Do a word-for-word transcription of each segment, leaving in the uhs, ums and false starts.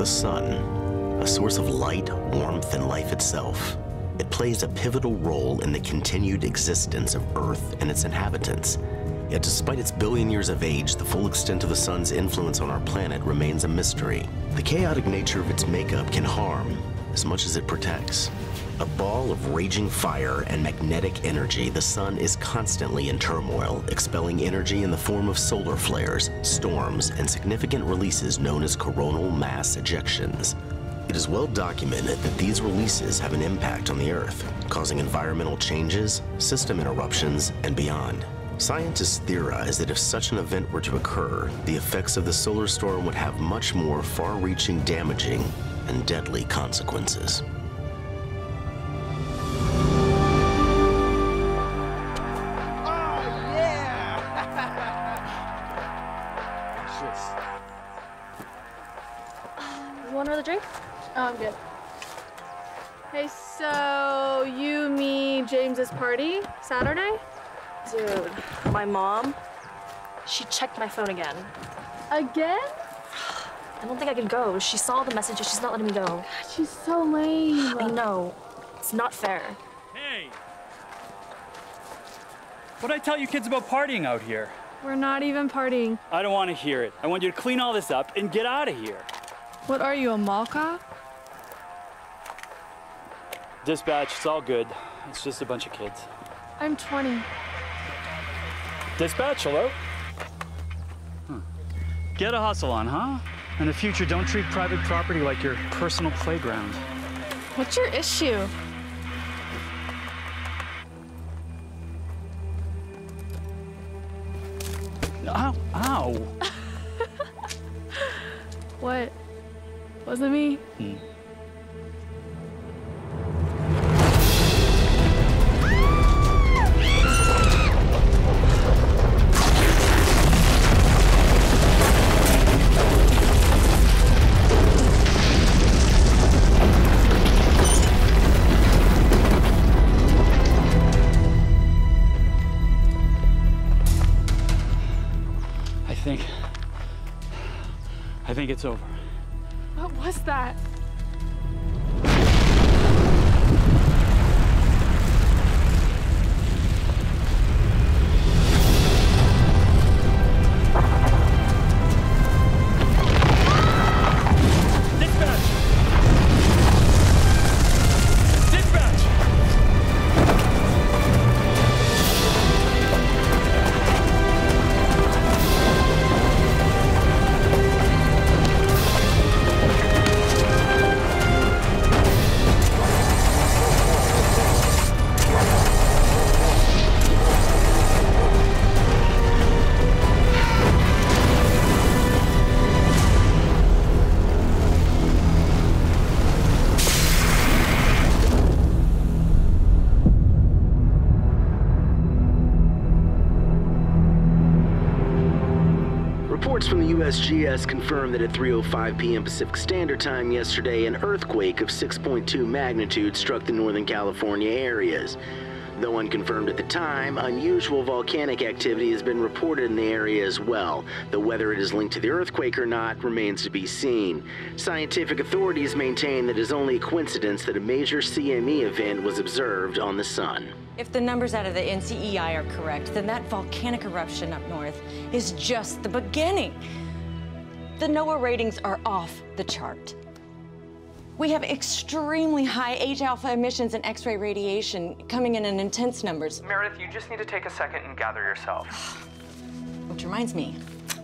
the sun, a source of light, warmth, and life itself. It plays a pivotal role in the continued existence of Earth and its inhabitants. Yet despite its billion years of age, the full extent of the sun's influence on our planet remains a mystery. The chaotic nature of its makeup can harm as much as it protects. A ball of raging fire and magnetic energy, the sun is constantly in turmoil, expelling energy in the form of solar flares, storms, and significant releases known as coronal mass ejections. It is well documented that these releases have an impact on the Earth, causing environmental changes, system interruptions, and beyond. Scientists theorize that if such an event were to occur, the effects of the solar storm would have much more far-reaching, damaging, and deadly consequences. I'm good. Hey, so you mean James's party Saturday? Dude, my mom, she checked my phone again. Again? I don't think I can go. She saw the messages. She's not letting me go. God, she's so lame. I know. It's not fair. Hey! What'd I tell you kids about partying out here? We're not even partying. I don't want to hear it. I want you to clean all this up and get out of here. What are you, a mall cop? Dispatch, it's all good. It's just a bunch of kids. I'm twenty. Dispatch, hello? Huh. Get a hustle on, huh? In the future, don't treat private property like your personal playground. What's your issue? Ow, ow. What? Wasn't me? Hmm. I think it's over. What was that? U S G S confirmed that at three oh five p m Pacific Standard Time yesterday, an earthquake of six point two magnitude struck the Northern California areas. Though unconfirmed at the time, unusual volcanic activity has been reported in the area as well, though whether it is linked to the earthquake or not remains to be seen. Scientific authorities maintain that it is only a coincidence that a major C M E event was observed on the sun. If the numbers out of the N C E I are correct, then that volcanic eruption up north is just the beginning. The NOAA ratings are off the chart. We have extremely high H alpha emissions and X ray radiation coming in in intense numbers. Meredith, you just need to take a second and gather yourself. Which reminds me,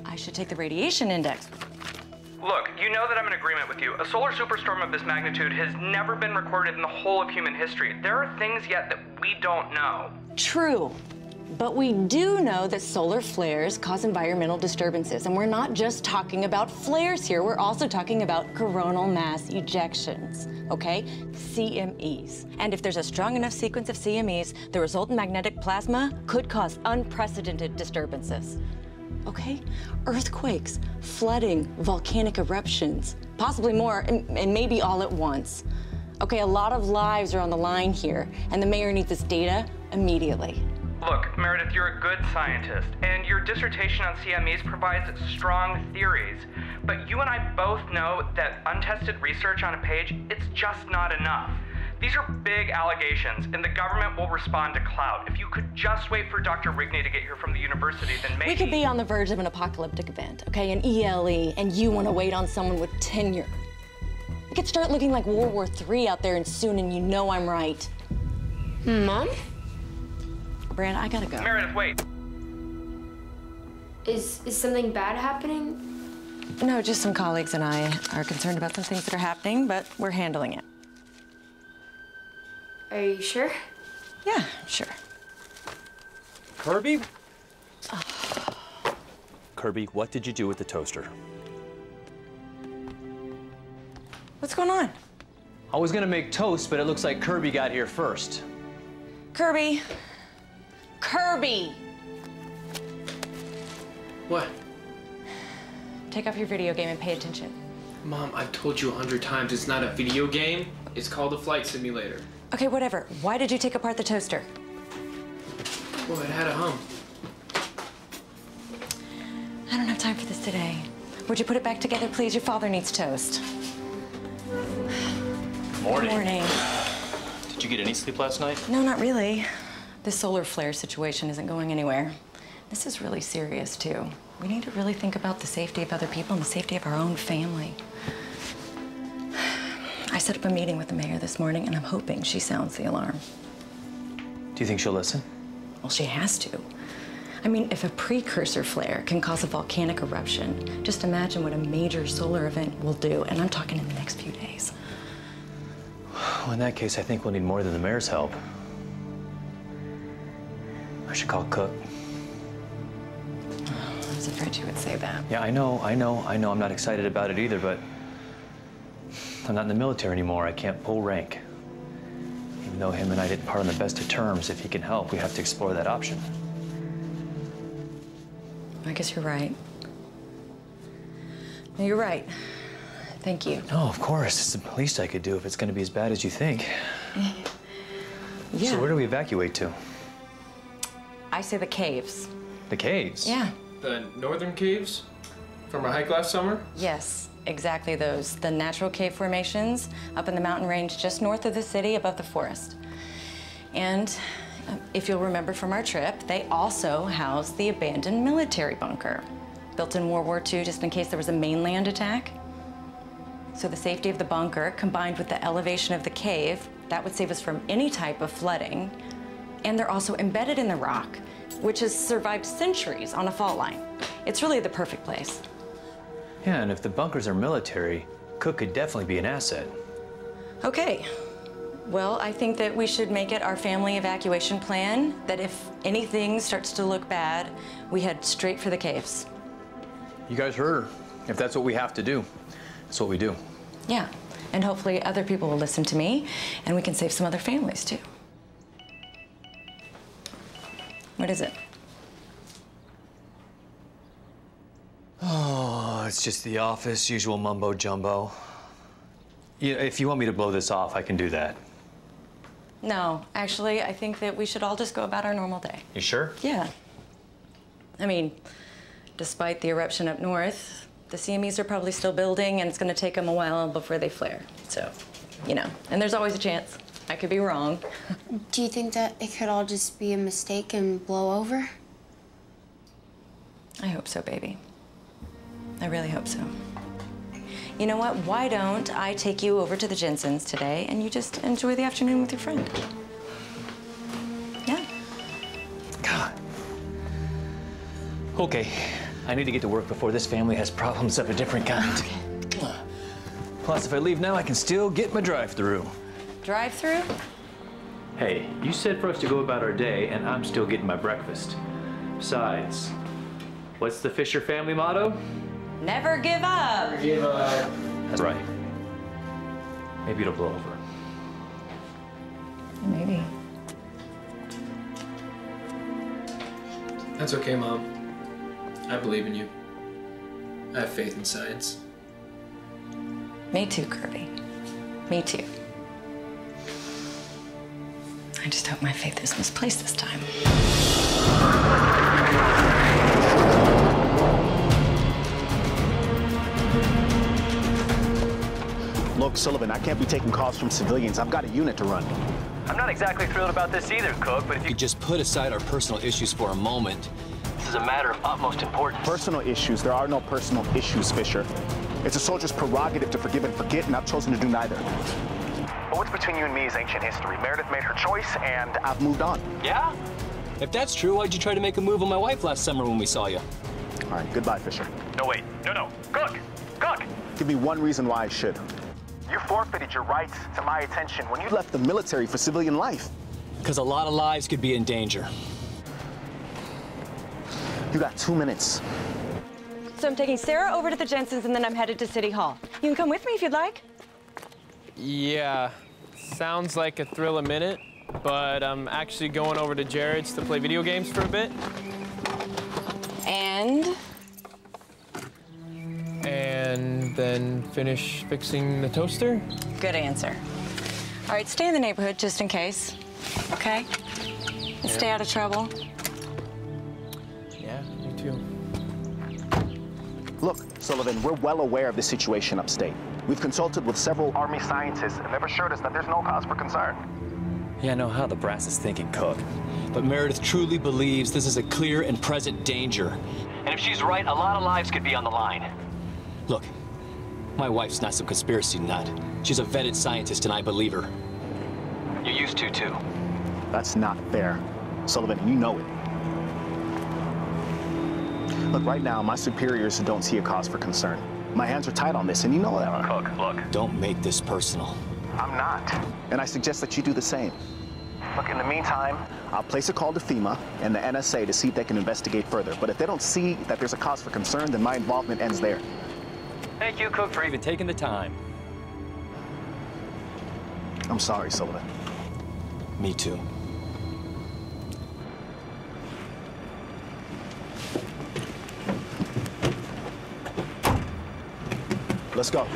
I should take the radiation index. Look, you know that I'm in agreement with you. A solar superstorm of this magnitude has never been recorded in the whole of human history. There are things yet that we don't know. True. But we do know that solar flares cause environmental disturbances, and we're not just talking about flares here, we're also talking about coronal mass ejections, okay? C M Es. And if there's a strong enough sequence of C M Es, the resultant magnetic plasma could cause unprecedented disturbances, okay? Earthquakes, flooding, volcanic eruptions, possibly more, and, and maybe all at once. Okay, a lot of lives are on the line here, and the mayor needs this data immediately. Look, Meredith, you're a good scientist, and your dissertation on C M Es provides strong theories. But you and I both know that untested research on a page, it's just not enough. These are big allegations, and the government will respond to clout. If you could just wait for Doctor Rigney to get here from the university, then maybe... We could be on the verge of an apocalyptic event, okay, an E L E, and you want to wait on someone with tenure. It could start looking like World War Three out there and soon, and you know I'm right. Mom? Brand, I gotta go. Meredith, wait. Is, is something bad happening? No, just some colleagues and I are concerned about some things that are happening, but we're handling it. Are you sure? Yeah, I'm sure. Kirby? Oh. Kirby, what did you do with the toaster? What's going on? I was gonna make toast, but it looks like Kirby got here first. Kirby. Kirby! What? Take off your video game and pay attention. Mom, I've told you a hundred times, it's not a video game. It's called a flight simulator. Okay, whatever. Why did you take apart the toaster? Well, it had a hum. I don't have time for this today. Would you put it back together, please? Your father needs toast. Good morning. Good morning. Did you get any sleep last night? No, not really. The solar flare situation isn't going anywhere. This is really serious, too. We need to really think about the safety of other people and the safety of our own family. I set up a meeting with the mayor this morning, and I'm hoping she sounds the alarm. Do you think she'll listen? Well, she has to. I mean, if a precursor flare can cause a volcanic eruption, just imagine what a major solar event will do, and I'm talking in the next few days. Well, in that case, I think we'll need more than the mayor's help. I should call Cook. Oh, I was afraid you would say that. Yeah, I know, I know, I know. I'm not excited about it either, but I'm not in the military anymore. I can't pull rank. Even though him and I didn't part on the best of terms, if he can help, we have to explore that option. I guess you're right. No, you're right. Thank you. No, of course. It's the least I could do if it's going to be as bad as you think. Yeah. So where do we evacuate to? I say the caves. The caves? Yeah. The northern caves? From our hike last summer? Yes. Exactly those, the natural cave formations up in the mountain range just north of the city above the forest. And uh, if you'll remember from our trip, they also house the abandoned military bunker, built in World War Two just in case there was a mainland attack. So the safety of the bunker combined with the elevation of the cave, that would save us from any type of flooding. And they're also embedded in the rock, which has survived centuries on a fault line. It's really the perfect place. Yeah, and if the bunkers are military, Cook could definitely be an asset. Okay. Well, I think that we should make it our family evacuation plan that if anything starts to look bad, we head straight for the caves. You guys heard her. If that's what we have to do, that's what we do. Yeah, and hopefully other people will listen to me, and we can save some other families, too. What is it? Oh, it's just the office, usual mumbo jumbo. You know, if you want me to blow this off, I can do that. No, actually, I think that we should all just go about our normal day. You sure? Yeah. I mean, despite the eruption up north, the C M Es are probably still building, and it's going to take them a while before they flare. So, you know, and there's always a chance. I could be wrong. Do you think that it could all just be a mistake and blow over? I hope so, baby. I really hope so. You know what? Why don't I take you over to the Jensens today and you just enjoy the afternoon with your friend? Yeah? God. Okay. I need to get to work before this family has problems of a different kind. Okay. Plus, if I leave now, I can still get my drive-through. Drive-through? Hey, you said for us to go about our day, and I'm still getting my breakfast. Besides, what's the Fisher family motto? Never give up. Never give up. That's right. Maybe it'll blow over. Maybe. That's okay, Mom. I believe in you. I have faith in science. Me too, Kirby. Me too. I I just hope my faith is misplaced this time. Look, Sullivan, I can't be taking calls from civilians. I've got a unit to run. I'm not exactly thrilled about this either, Cook, but if you could just put aside our personal issues for a moment. This is a matter of utmost importance. Personal issues? There are no personal issues, Fisher. It's a soldier's prerogative to forgive and forget, and I've chosen to do neither. But what's between you and me is ancient history. Meredith made her choice, and I've moved on. Yeah? If that's true, why'd you try to make a move on my wife last summer when we saw you? All right, goodbye, Fisher. No, wait. No, no. Cook! Cook! Give me one reason why I should. You forfeited your rights to my attention when you left the military for civilian life. Because a lot of lives could be in danger. You got two minutes. So I'm taking Sarah over to the Jensens, and then I'm headed to City Hall. You can come with me if you'd like. Yeah, sounds like a thrill a minute, but I'm actually going over to Jared's to play video games for a bit. And? And then finish fixing the toaster? Good answer. All right, stay in the neighborhood just in case, okay? And yeah. Stay out of trouble. Yeah, you too. Look, Sullivan, we're well aware of the situation upstate. We've consulted with several Army scientists, and they've assured us that there's no cause for concern. Yeah, I know how the brass is thinking, Cook. But Meredith truly believes this is a clear and present danger. And if she's right, a lot of lives could be on the line. Look, my wife's not some conspiracy nut. She's a vetted scientist, and I believe her. You used to, too. That's not fair. Sullivan, you know it. Look, right now, my superiors don't see a cause for concern. My hands are tied on this, and you know that. Cook, look. Don't make this personal. I'm not. And I suggest that you do the same. Look, in the meantime, I'll place a call to FEMA and the N S A to see if they can investigate further. But if they don't see that there's a cause for concern, then my involvement ends there. Thank you, Cook, for even taking the time. I'm sorry, Sullivan. Me too. Let's go.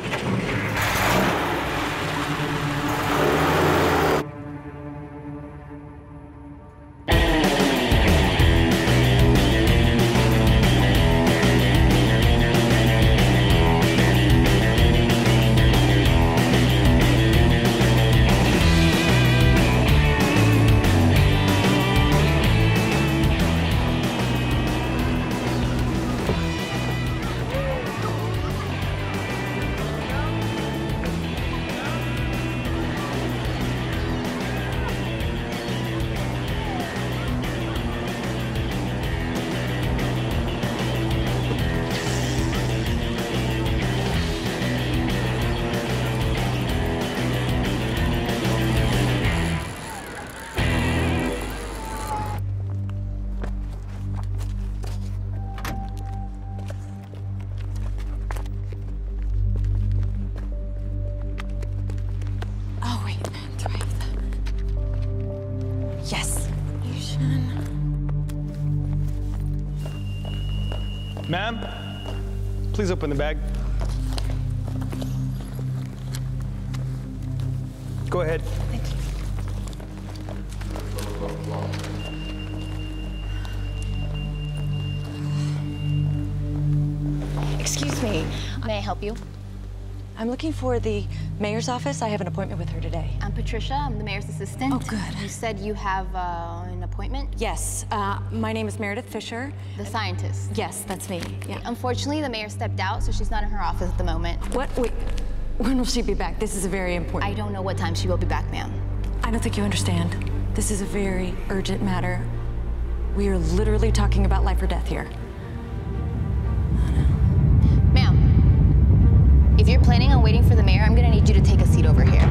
Ma'am, please open the bag. Go ahead. Thank you. Excuse me. May I help you? I'm looking for the mayor's office. I have an appointment with her today. I'm Patricia. I'm the mayor's assistant. Oh, good. You said you have uh, an appointment? Yes. Uh, my name is Meredith Fisher. The scientist? Yes, that's me. Yeah. Unfortunately, the mayor stepped out, so she's not in her office at the moment. What? Wait. When will she be back? This is a very important... I don't know what time she will be back, ma'am. I don't think you understand. This is a very urgent matter. We are literally talking about life or death here. If you're planning on waiting for the mayor, I'm gonna need you to take a seat over here.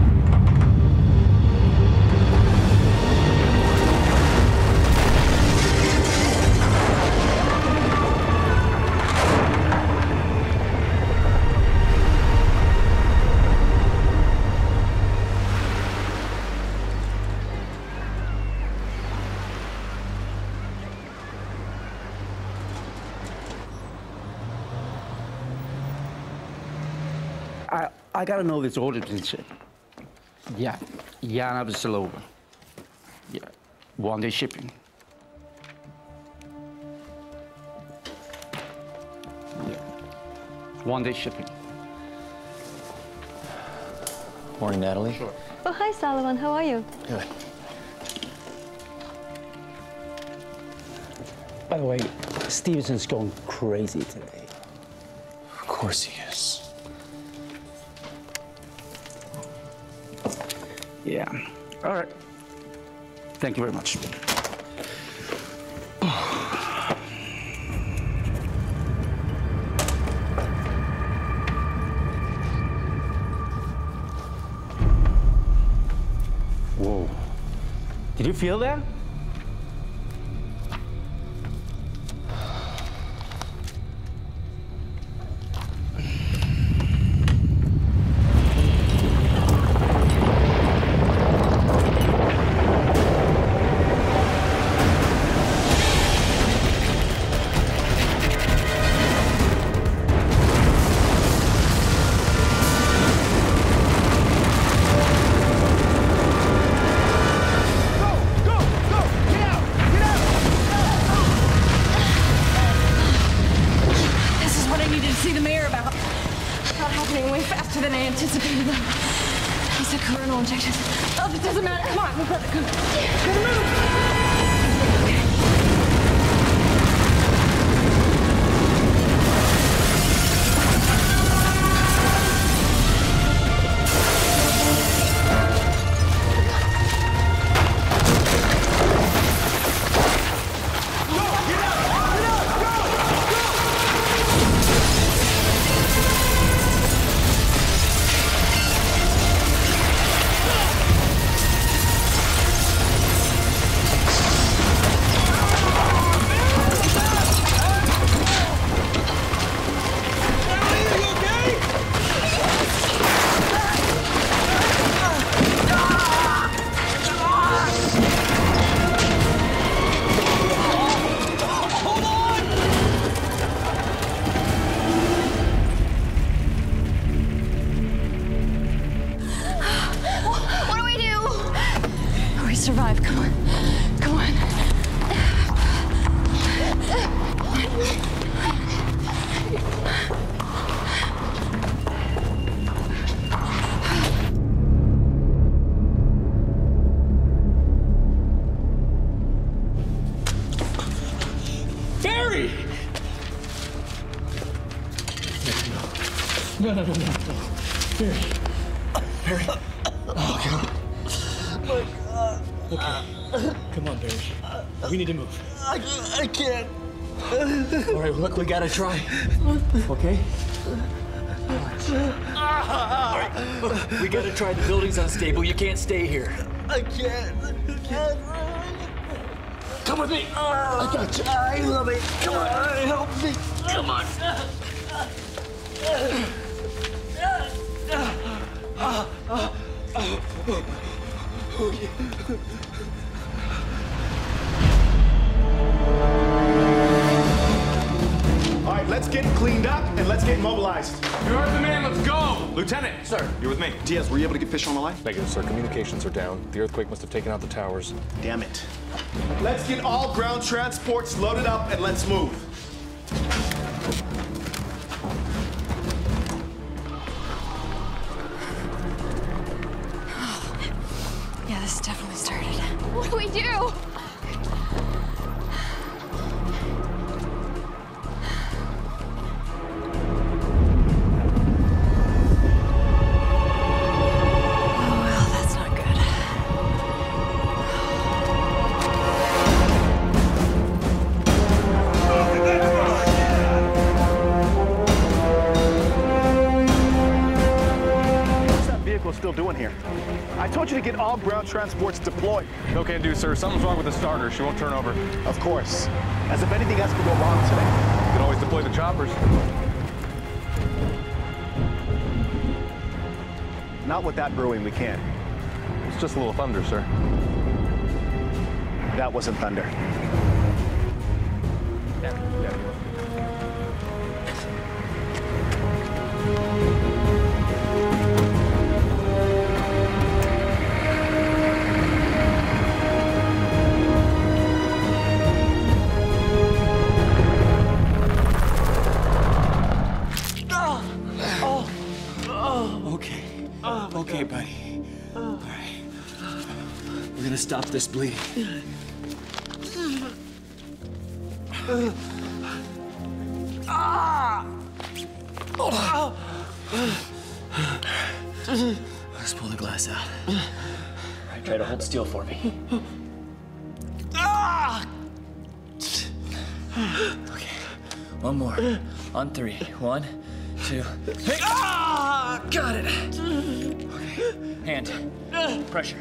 I gotta know this auditor. Yeah, Yana Biselova. one day shipping. Yeah. One day shipping. Morning, Natalie. Sure. Oh, hi, Solomon. How are you? Good. By the way, Stevenson's going crazy today. Of course he is. Yeah. All right. Thank you very much. Whoa. Did you feel that? We gotta try. Okay? All right. We gotta try. The building's unstable. You can't stay here. I can't. Come with me. I got you. I love it. Come on. Help me. Come on. Okay. Let's get cleaned up and let's get mobilized. You're the man, let's go! Lieutenant! Sir, you're with me. Diaz, were you able to get Fisher on the line? Negative, sir. Communications are down. The earthquake must have taken out the towers. Damn it. Let's get all ground transports loaded up and let's move. Yeah, this definitely started. What do we do? Transport's deployed. No can do, sir. Something's wrong with the starter. She won't turn over. Of course. As if anything else could go wrong today. You can always deploy the choppers. Not with that brewing, we can't. It's just a little thunder, sir. That wasn't thunder. Yeah, yeah. off this bleeding. Uh. Ah! Oh. Let's pull the glass out. All right, try to hold still for me. Ah! Okay, one more. On three. One, two, three. Ah! Got it. Okay, hand. Pressure.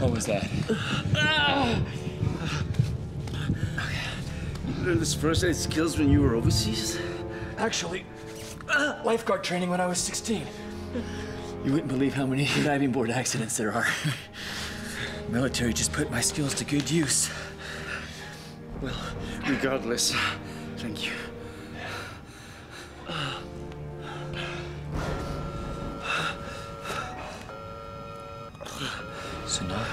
What was that? You learned this first aid skills when you were overseas? Actually, uh, lifeguard training when I was sixteen. You wouldn't believe how many diving board accidents there are. The military just put my skills to good use. Well, regardless, thank you. So now,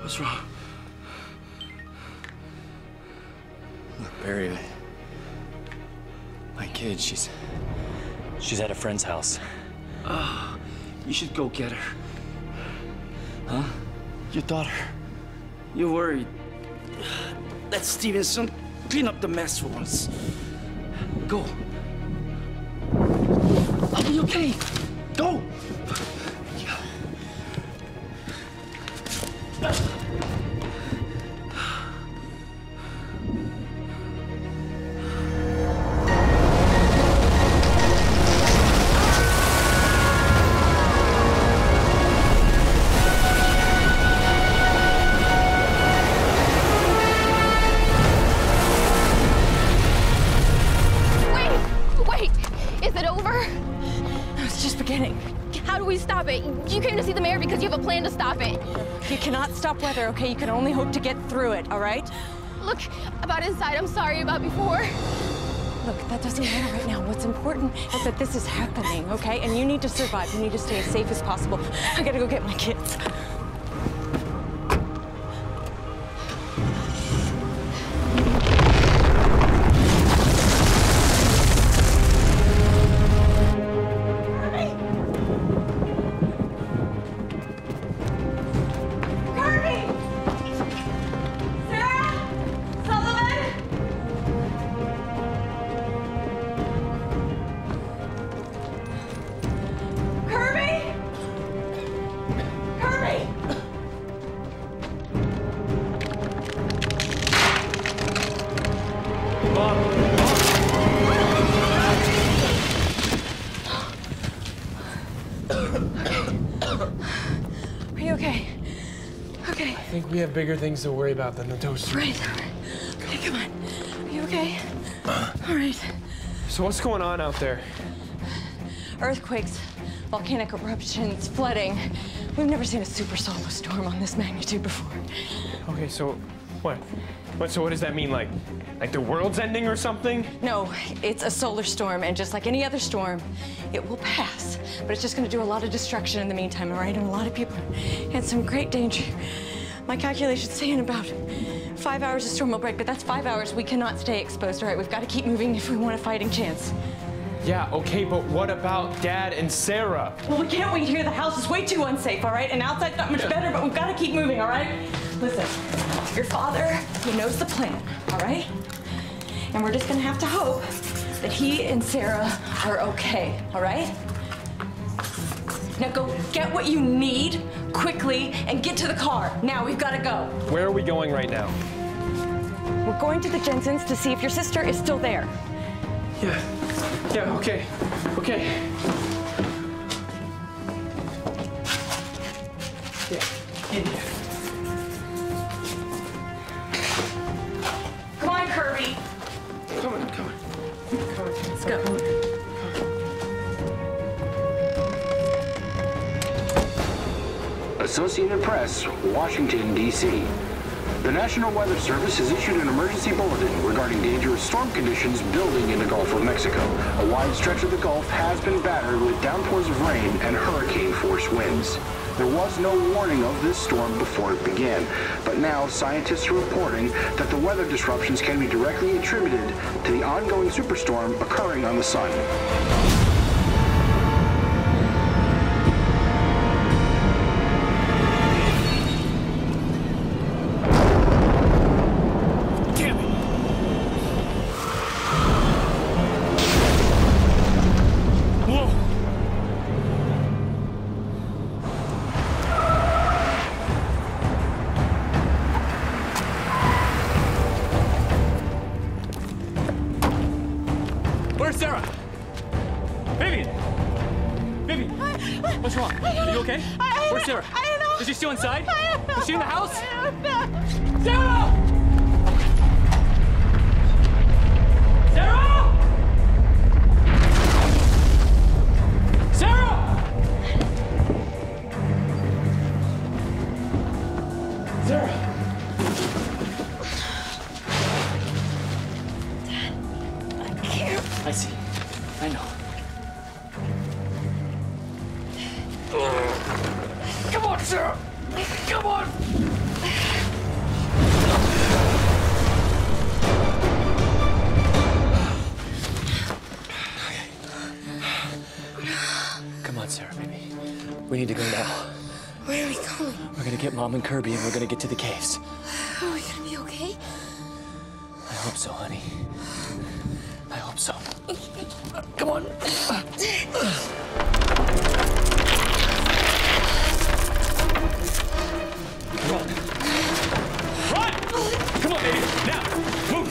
what's wrong? Look, Barry, I, my kid, she's, she's at a friend's house. Oh, you should go get her. Huh? Your daughter. You're worried. Let Stevenson clean up the mess for us. Go. I'll be okay. Go. Weather, okay? You can only hope to get through it, all right? Look, about inside, I'm sorry about before. Look, that doesn't matter right now. What's important is that this is happening, okay? And you need to survive. You need to stay as safe as possible. I gotta go get my kids. We have bigger things to worry about than the toaster. Right. Okay, come on. Are you okay? Uh, All right. So what's going on out there? Earthquakes, volcanic eruptions, flooding. We've never seen a super solar storm on this magnitude before. Okay, so what? What? So what does that mean? Like, like the world's ending or something? No, it's a solar storm, and just like any other storm, it will pass. But it's just going to do a lot of destruction in the meantime, all right? And a lot of people in some great danger. My calculations say in about five hours the storm will break, but that's five hours we cannot stay exposed, all right? We've got to keep moving if we want a fighting chance. Yeah, okay, but what about Dad and Sarah? Well, we can't wait here. The house is way too unsafe, all right? And outside's not much better, but we've got to keep moving, all right? Listen, your father, he knows the plan, all right? And we're just going to have to hope that he and Sarah are okay, all right? Now go get what you need quickly and get to the car. Now we've got to go. Where are we going right now? We're going to the Jensens to see if your sister is still there. Yeah. Yeah, okay. Okay. Yeah. In here. Come on, Kirby. Come on, come on. Come on. Let's go. Come on. Associated Press, Washington, D C. The National Weather Service has issued an emergency bulletin regarding dangerous storm conditions building in the Gulf of Mexico. A wide stretch of the Gulf has been battered with downpours of rain and hurricane-force winds. There was no warning of this storm before it began, but now scientists are reporting that the weather disruptions can be directly attributed to the ongoing superstorm occurring on the sun. Where's Sarah? I don't know. Is she still inside? I don't know. Is she in the house? I don't know. Sarah! Sarah! Sarah! Sarah! Dad, I'm here. I see. I know. Come on, Sarah! Come on! Okay. Come on, Sarah, baby. We need to go now. Where are we going? We're gonna get Mom and Kirby and we're gonna get to the caves. Are we gonna be okay? I hope so, honey. I hope so. Come on. Run. Run! Come on, baby. Now, move.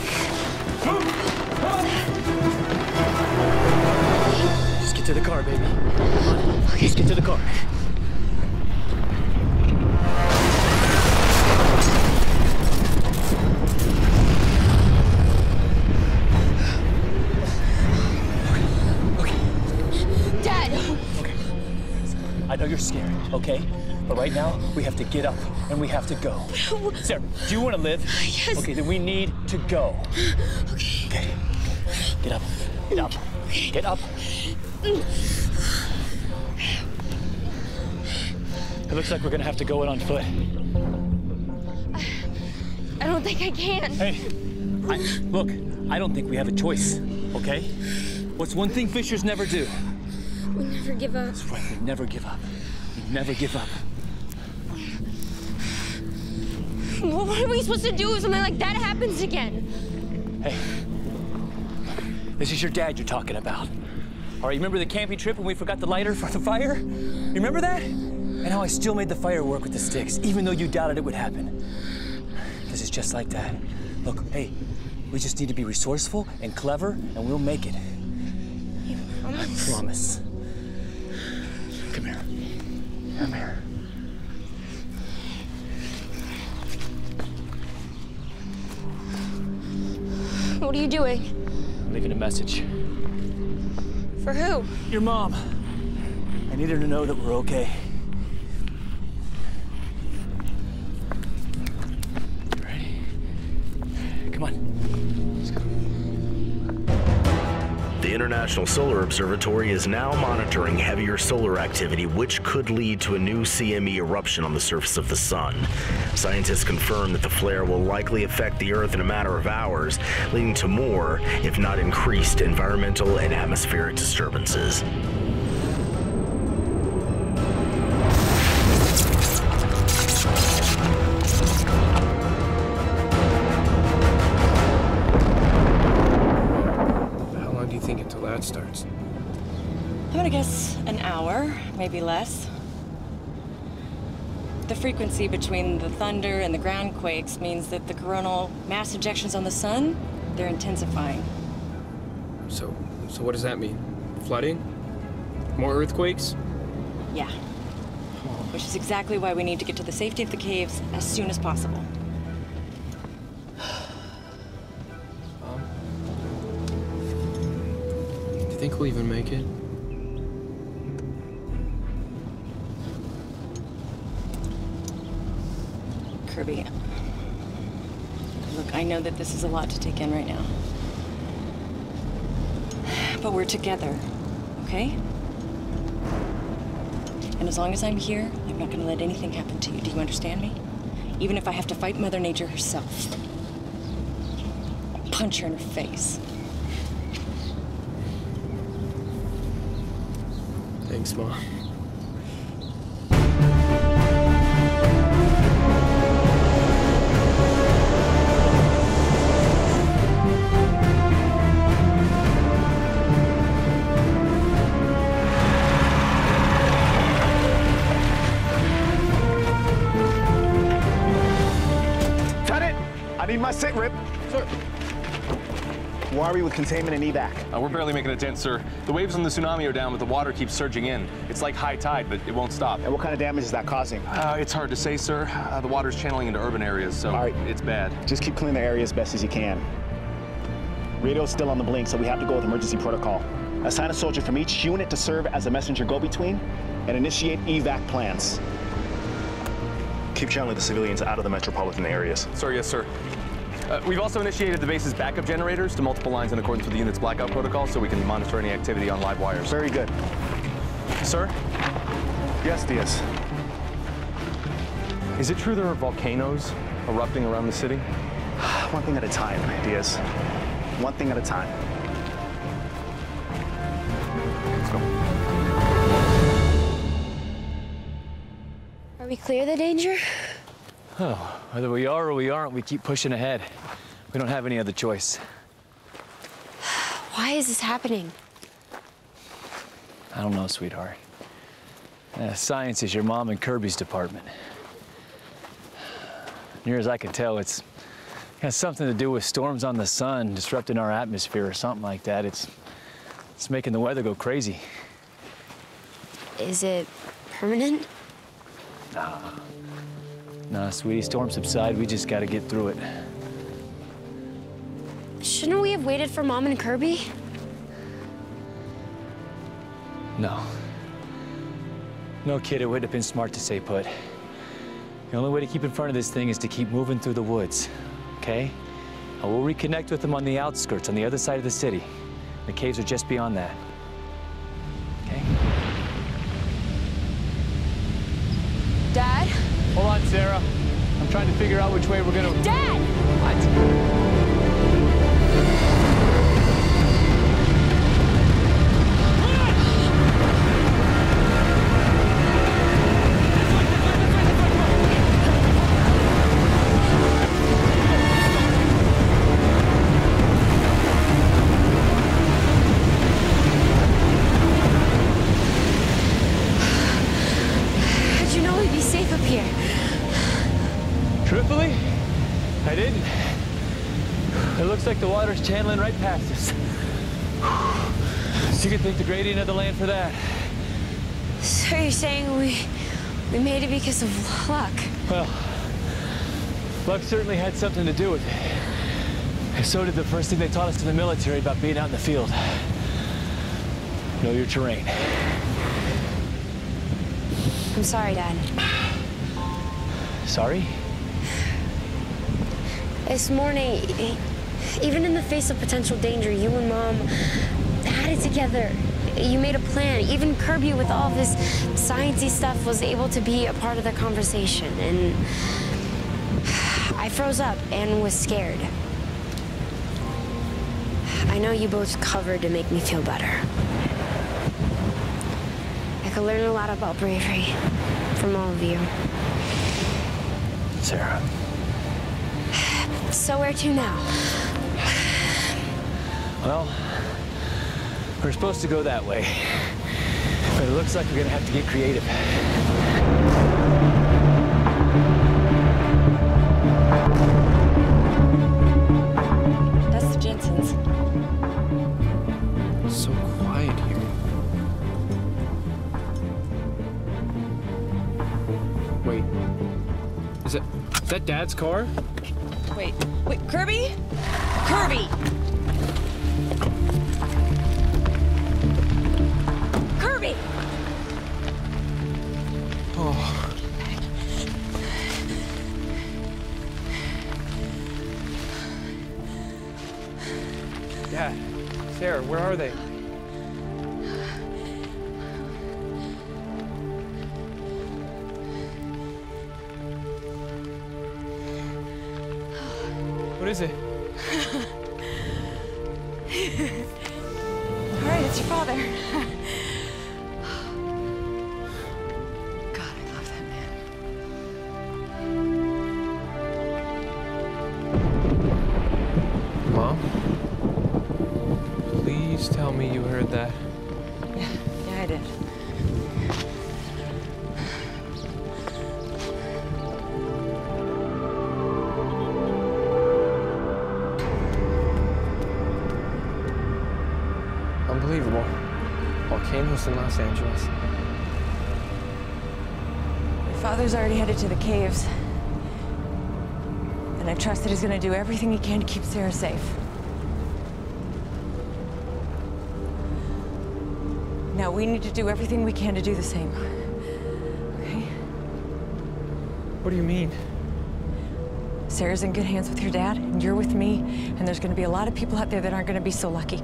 Move. Run. Just get to the car, baby. Come on. Just get to the car. I know you're scared, okay? But right now, we have to get up and we have to go. Sarah, do you want to live? Yes. Okay, then we need to go. Okay. Okay. Get up. Get up. Okay. Get up. It looks like we're gonna have to go in on foot. I, I don't think I can. Hey, I, look, I don't think we have a choice, okay? What's one thing fishers never do? We never give up. That's right, we never give up. We never give up. Well, what are we supposed to do if something like that happens again? Hey, this is your dad you're talking about. All right, you remember the camping trip when we forgot the lighter for the fire? You remember that? And how I still made the fire work with the sticks, even though you doubted it would happen. This is just like that. Look, hey, we just need to be resourceful and clever, and we'll make it. You promise? I promise. Come here. Come here. What are you doing? I'm leaving a message. For who? Your mom. I need her to know that we're okay. You ready? Come on. Let's go. The International Solar Observatory is now monitoring heavier solar activity, which could lead to a new C M E eruption on the surface of the sun. Scientists confirm that the flare will likely affect the Earth in a matter of hours, leading to more, if not increased, environmental and atmospheric disturbances. Starts. I'm gonna guess an hour, maybe less. The frequency between the thunder and the ground quakes means that the coronal mass ejections on the sun, they're intensifying. So, so what does that mean? Flooding? More earthquakes? Yeah. Which is exactly why we need to get to the safety of the caves as soon as possible. Think we'll even make it? Kirby, look, I know that this is a lot to take in right now. But we're together, okay? And as long as I'm here, I'm not gonna let anything happen to you. Do you understand me? Even if I have to fight Mother Nature herself. I'll punch her in her face. Thanks, Mom. Got it! I need my sit rep. Sir. Where are we with containment and evac? Uh, we're barely making a dent, sir. The waves on the tsunami are down, but the water keeps surging in. It's like high tide, but it won't stop. And what kind of damage is that causing? Uh, it's hard to say, sir. Uh, the water's channeling into urban areas, so right. It's bad. Just keep clearing the area as best as you can. Radio's still on the blink, so we have to go with emergency protocol. Assign a soldier from each unit to serve as a messenger go-between and initiate evac plans. Keep channeling the civilians out of the metropolitan areas. Sir, yes, sir. Uh, we've also initiated the base's backup generators to multiple lines in accordance with the unit's blackout protocol so we can monitor any activity on live wires. Very good. Sir? Yes, Diaz. Is it true there are volcanoes erupting around the city? One thing at a time, Diaz. One thing at a time. Let's go. Are we clear of the danger? Oh, either we are or we aren't, we keep pushing ahead. We don't have any other choice. Why is this happening? I don't know, sweetheart. Uh, science is your mom and Kirby's department. Near as I can tell, it's has something to do with storms on the sun disrupting our atmosphere or something like that. It's, it's making the weather go crazy. Is it permanent? Nah. Nah, sweetie, storms subside. We just gotta get through it. Shouldn't we have waited for Mom and Kirby? No. No, kid, it wouldn't have been smart to stay put. The only way to keep in front of this thing is to keep moving through the woods. Okay? And we'll reconnect with them on the outskirts, on the other side of the city. The caves are just beyond that. Okay? Dad? Hold on, Sarah. I'm trying to figure out which way we're gonna... Dad! What? Channeling right past us. So you could thank the gradient of the land for that. So you're saying we we made it because of luck? Well, luck certainly had something to do with it. And so did the first thing they taught us in the military about being out in the field. Know your terrain. I'm sorry, Dad. Sorry? This morning, even in the face of potential danger, you and Mom had it together. You made a plan. Even Kirby, with all this sciencey stuff, was able to be a part of the conversation. And I froze up and was scared. I know you both covered to make me feel better. I could learn a lot about bravery from all of you. Sarah. So where to now? Well, we're supposed to go that way, but it looks like we're gonna have to get creative. That's the Jensens. It's so quiet here. Wait, is that, is that Dad's car? Wait, wait, Kirby? Kirby! Kirby! Oh. Dad, Sarah, where are they? What is it? All right, it's your father. God, I love that man. Mom, please tell me you heard that. Yeah, yeah, I did. Camel's in Los Angeles. My father's already headed to the caves. And I trust that he's gonna do everything he can to keep Sarah safe. Now we need to do everything we can to do the same. Okay? What do you mean? Sarah's in good hands with your dad, and you're with me, and there's gonna be a lot of people out there that aren't gonna be so lucky.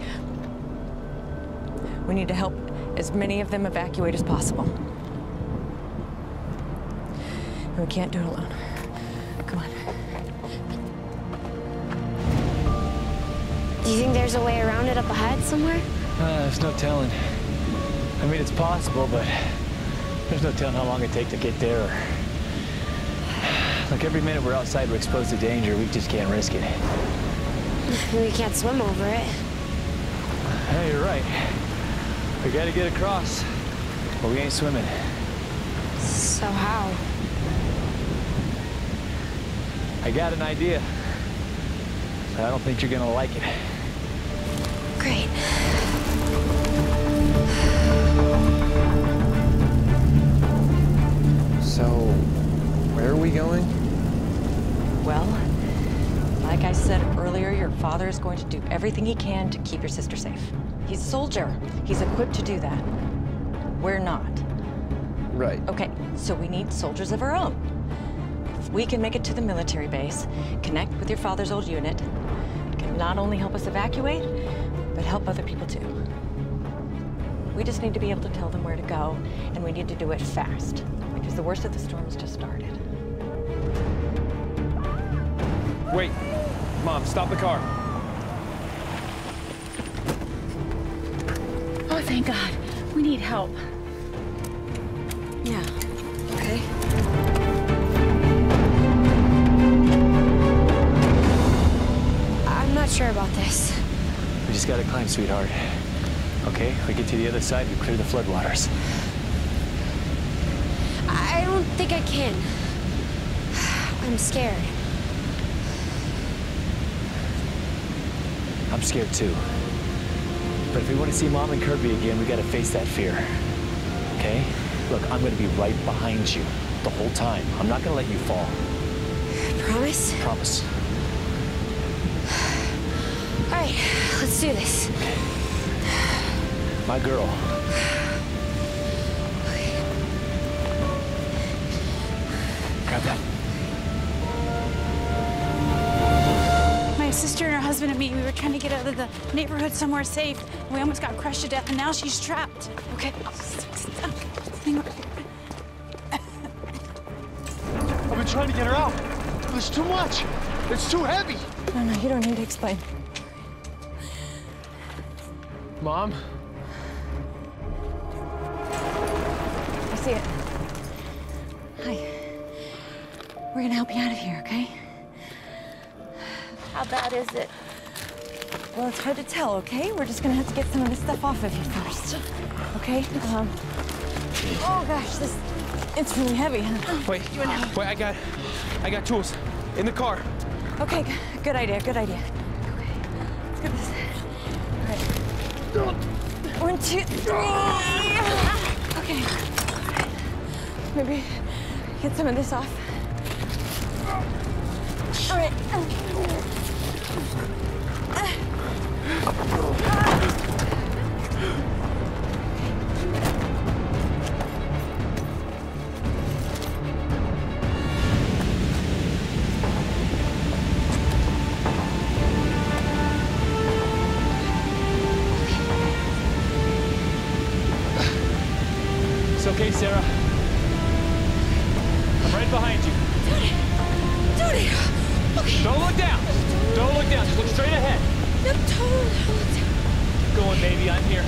We need to help as many of them evacuate as possible. And we can't do it alone. Come on. Do you think there's a way around it up ahead somewhere? Uh, there's no telling. I mean, it's possible, but there's no telling how long it'd take to get there. Or... Look, every minute we're outside, we're exposed to danger. We just can't risk it. We can't swim over it. Hey, you're right. We gotta get across, or we ain't swimming. So how? I got an idea. But I don't think you're gonna like it. Great. So, where are we going? Well, like I said earlier, your father is going to do everything he can to keep your sister safe. He's a soldier. He's equipped to do that. We're not. Right. Okay, so we need soldiers of our own. If we can make it to the military base, connect with your father's old unit, it can not only help us evacuate, but help other people too. We just need to be able to tell them where to go, and we need to do it fast, because the worst of the storm's just started. Wait. Mom, stop the car. Oh, thank God. We need help. Yeah. Okay. I'm not sure about this. We just gotta climb, sweetheart. Okay, we get to the other side, we clear the floodwaters. I don't think I can. I'm scared. I'm scared too. But if we want to see Mom and Kirby again, we gotta face that fear. Okay? Look, I'm gonna be right behind you the whole time. I'm not gonna let you fall. Promise? Promise. All right, let's do this. Okay. My girl. Okay. Grab that. My sister and her husband and me, we were trying to get out of the neighborhood somewhere safe. We almost got crushed to death, and now she's trapped. Okay. I've been trying to get her out. It's too much. It's too heavy. No, no, you don't need to explain. Mom? It. Hi. We're gonna help you out of here, okay? How bad is it? Well, it's hard to tell, okay? We're just gonna have to get some of this stuff off of you first, okay? Um, oh gosh, this, it's really heavy. Huh? Wait, you and wait, I got, I got tools in the car. Okay, good idea, good idea. Okay, let's get this. All right. One, two, three. Okay. Maybe get some of this off. All right. It's okay, Sarah. Behind you. Tony! Tony! Okay. Don't look down! Don't look down, just look straight ahead. No, don't look down. Keep going, baby, I'm here.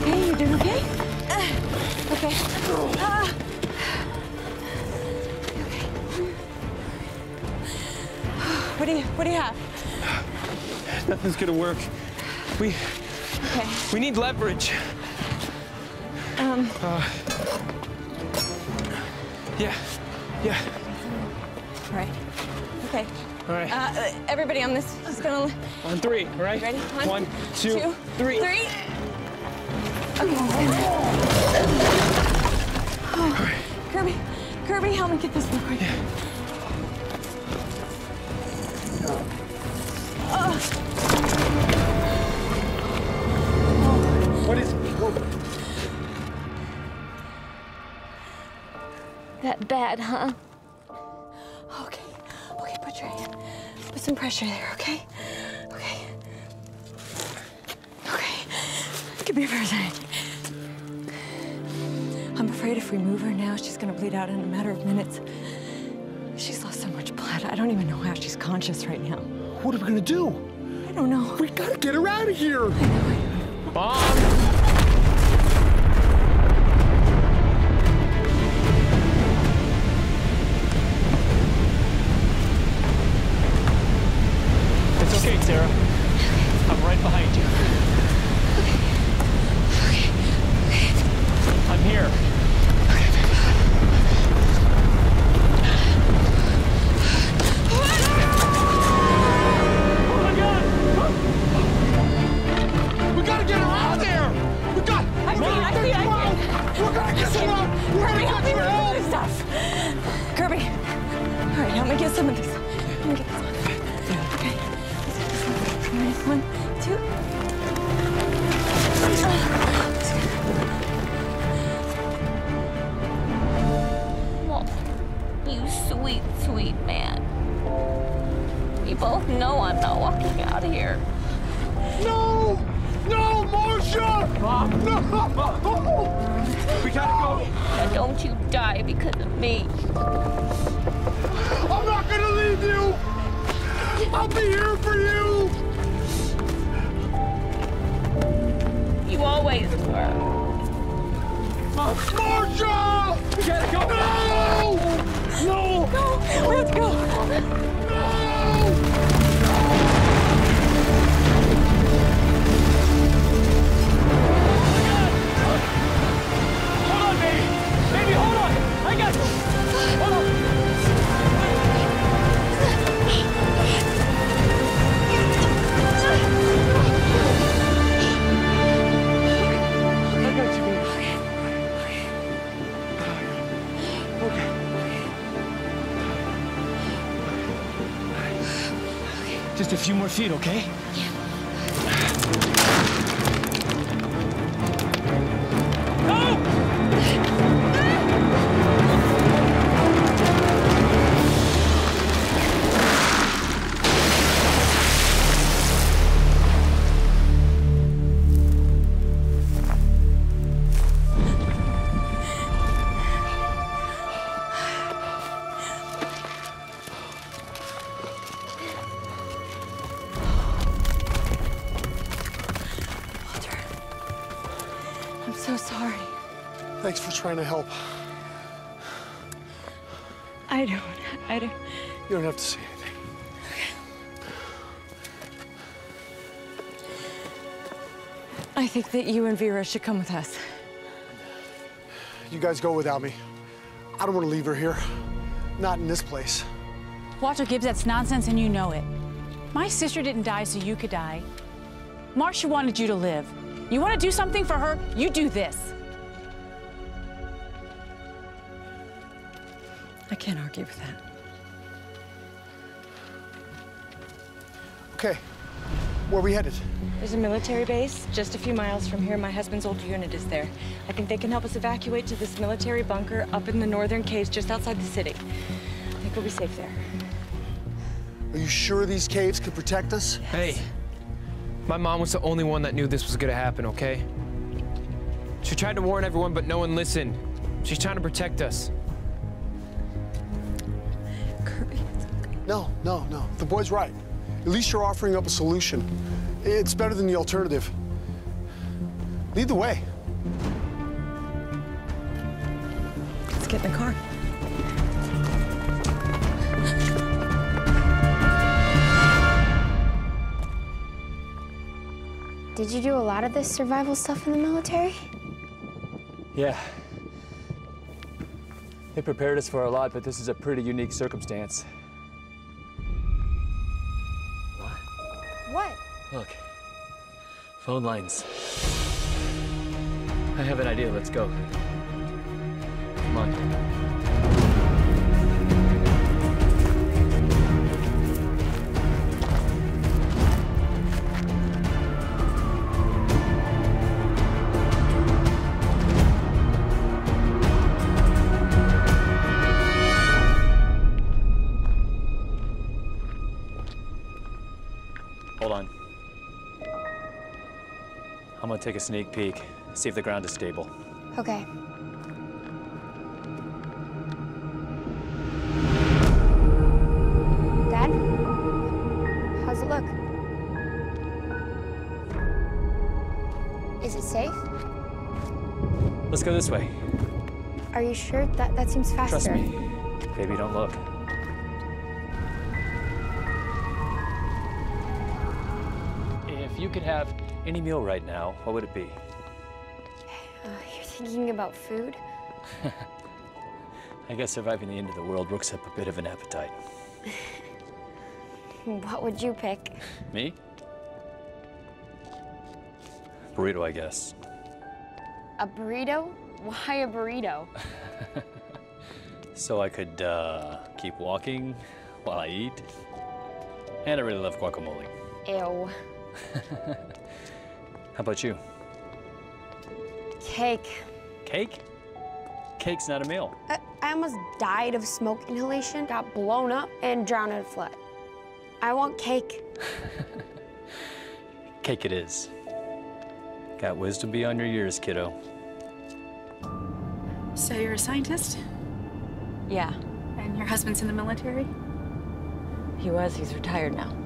Okay. Okay, you doing okay? Uh, okay. Uh, okay. What do you, what do you have? Nothing's gonna work. We... Okay. We need leverage. Um. Uh, yeah. Yeah. Right. Okay. All right. Uh, everybody on this is going to... On three, all right? Ready? One, One two, two, three. Three. Okay. All right. Kirby, Kirby, help me get this real quick. Yeah. Uh. What is it? Whoa. That bad, huh? Okay. Okay, put your hand. Put some pressure there, okay? Okay. Okay. Give me a second. I'm afraid if we move her now, she's gonna bleed out in a matter of minutes. She's lost so much blood. I don't even know how she's conscious right now. What are we gonna do? I don't know. We gotta get her out of here. I know, I know. Bob! Okay, Sarah. Okay. I'm right behind you. Okay. Okay. Okay. I'm here. Okay. Oh my God! We gotta get her out of there! We got. I see. I see. I see. We gotta get her out. Kirby, help me with this stuff. Kirby. All right, help me get some of this. Let me get this one. One, two. Walter, you sweet, sweet man. We both know I'm not walking out of here. No! No, Marcia! Bob. No! We gotta go. Now don't you die because of me. I'm not gonna leave you! I'll be here for you! You always were. Oh, Marcia! We gotta go! No! No! No! Let's go! No! Hold on, baby! Baby, hold on! I got you! Hold on! Just a few more feet, okay? Yeah. Trying to help. I don't. I don't. You don't have to say anything. Okay. I think that you and Vera should come with us. You guys go without me. I don't want to leave her here. Not in this place. Walter Gibbs, that's nonsense and you know it. My sister didn't die so you could die. Marcia wanted you to live. You want to do something for her? You do this. I can't argue with that. Okay, where are we headed? There's a military base just a few miles from here. My husband's old unit is there. I think they can help us evacuate to this military bunker up in the northern caves just outside the city. I think we'll be safe there. Are you sure these caves could protect us? Yes. Hey, my mom was the only one that knew this was gonna happen, okay? She tried to warn everyone, but no one listened. She's trying to protect us. No, no, no. The boy's right. At least you're offering up a solution. It's better than the alternative. Lead the way. Let's get in the car. Did you do a lot of this survival stuff in the military? Yeah. They prepared us for a lot, but this is a pretty unique circumstance. Look. Phone lines. I have an idea. Let's go. Come on. Take a sneak peek, see if the ground is stable. Okay. Dad? How's it look? Is it safe? Let's go this way. Are you sure? That, that seems faster. Trust me. Baby, don't look. If you could have any meal right now, what would it be? Uh, you're thinking about food? I guess surviving the end of the world works up a bit of an appetite. What would you pick? Me? Burrito, I guess. A burrito? Why a burrito? So I could uh, keep walking while I eat. And I really love guacamole. Ew. How about you? Cake. Cake? Cake's not a meal. I, I almost died of smoke inhalation, got blown up, and drowned in a flood. I want cake. Cake it is. Got wisdom beyond your years, kiddo. So you're a scientist? Yeah. And your husband's in the military? He was. He's retired now.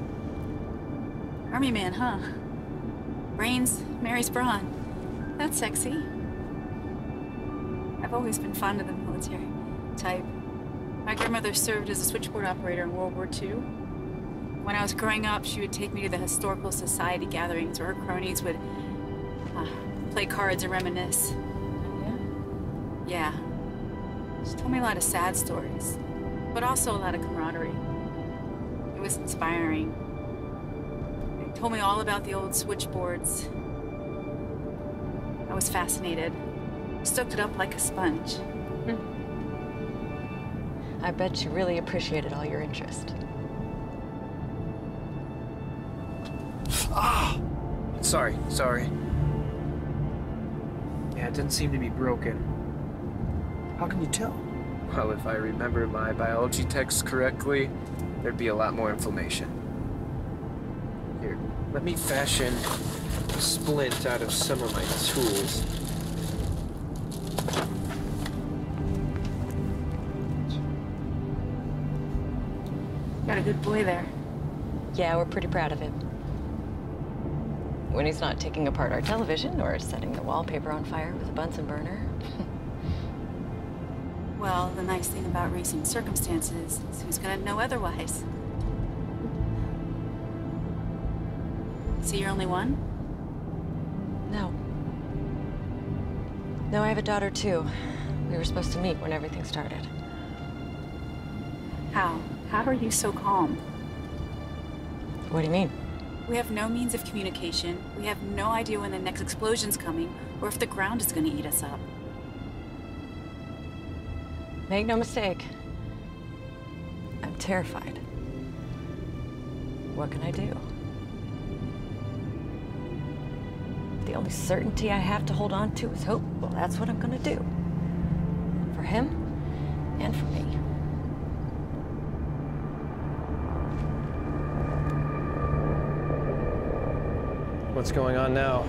Army man, huh? Brains, Mary's brawn. That's sexy. I've always been fond of the military type. My grandmother served as a switchboard operator in World War Two. When I was growing up, she would take me to the historical society gatherings where her cronies would uh, play cards and reminisce. Yeah? Yeah. She told me a lot of sad stories, but also a lot of camaraderie. It was inspiring. Told me all about the old switchboards. I was fascinated. Soaked it up like a sponge. Mm. I bet you really appreciated all your interest. Ah! Sorry, sorry. Yeah, it didn't seem to be broken. How can you tell? Well, if I remember my biology texts correctly, there'd be a lot more inflammation. Let me fashion a splint out of some of my tools. Got a good boy there. Yeah, we're pretty proud of him. When he's not taking apart our television or setting the wallpaper on fire with a Bunsen burner. Well, the nice thing about recent circumstances is who's gonna know otherwise? So you're only one? No. No, I have a daughter too. We were supposed to meet when everything started. How? How are you so calm? What do you mean? We have no means of communication. We have no idea when the next explosion's coming or if the ground is gonna eat us up. Make no mistake. I'm terrified. What can I do? The only certainty I have to hold on to is hope. Well, that's what I'm gonna do. For him and for me. What's going on now?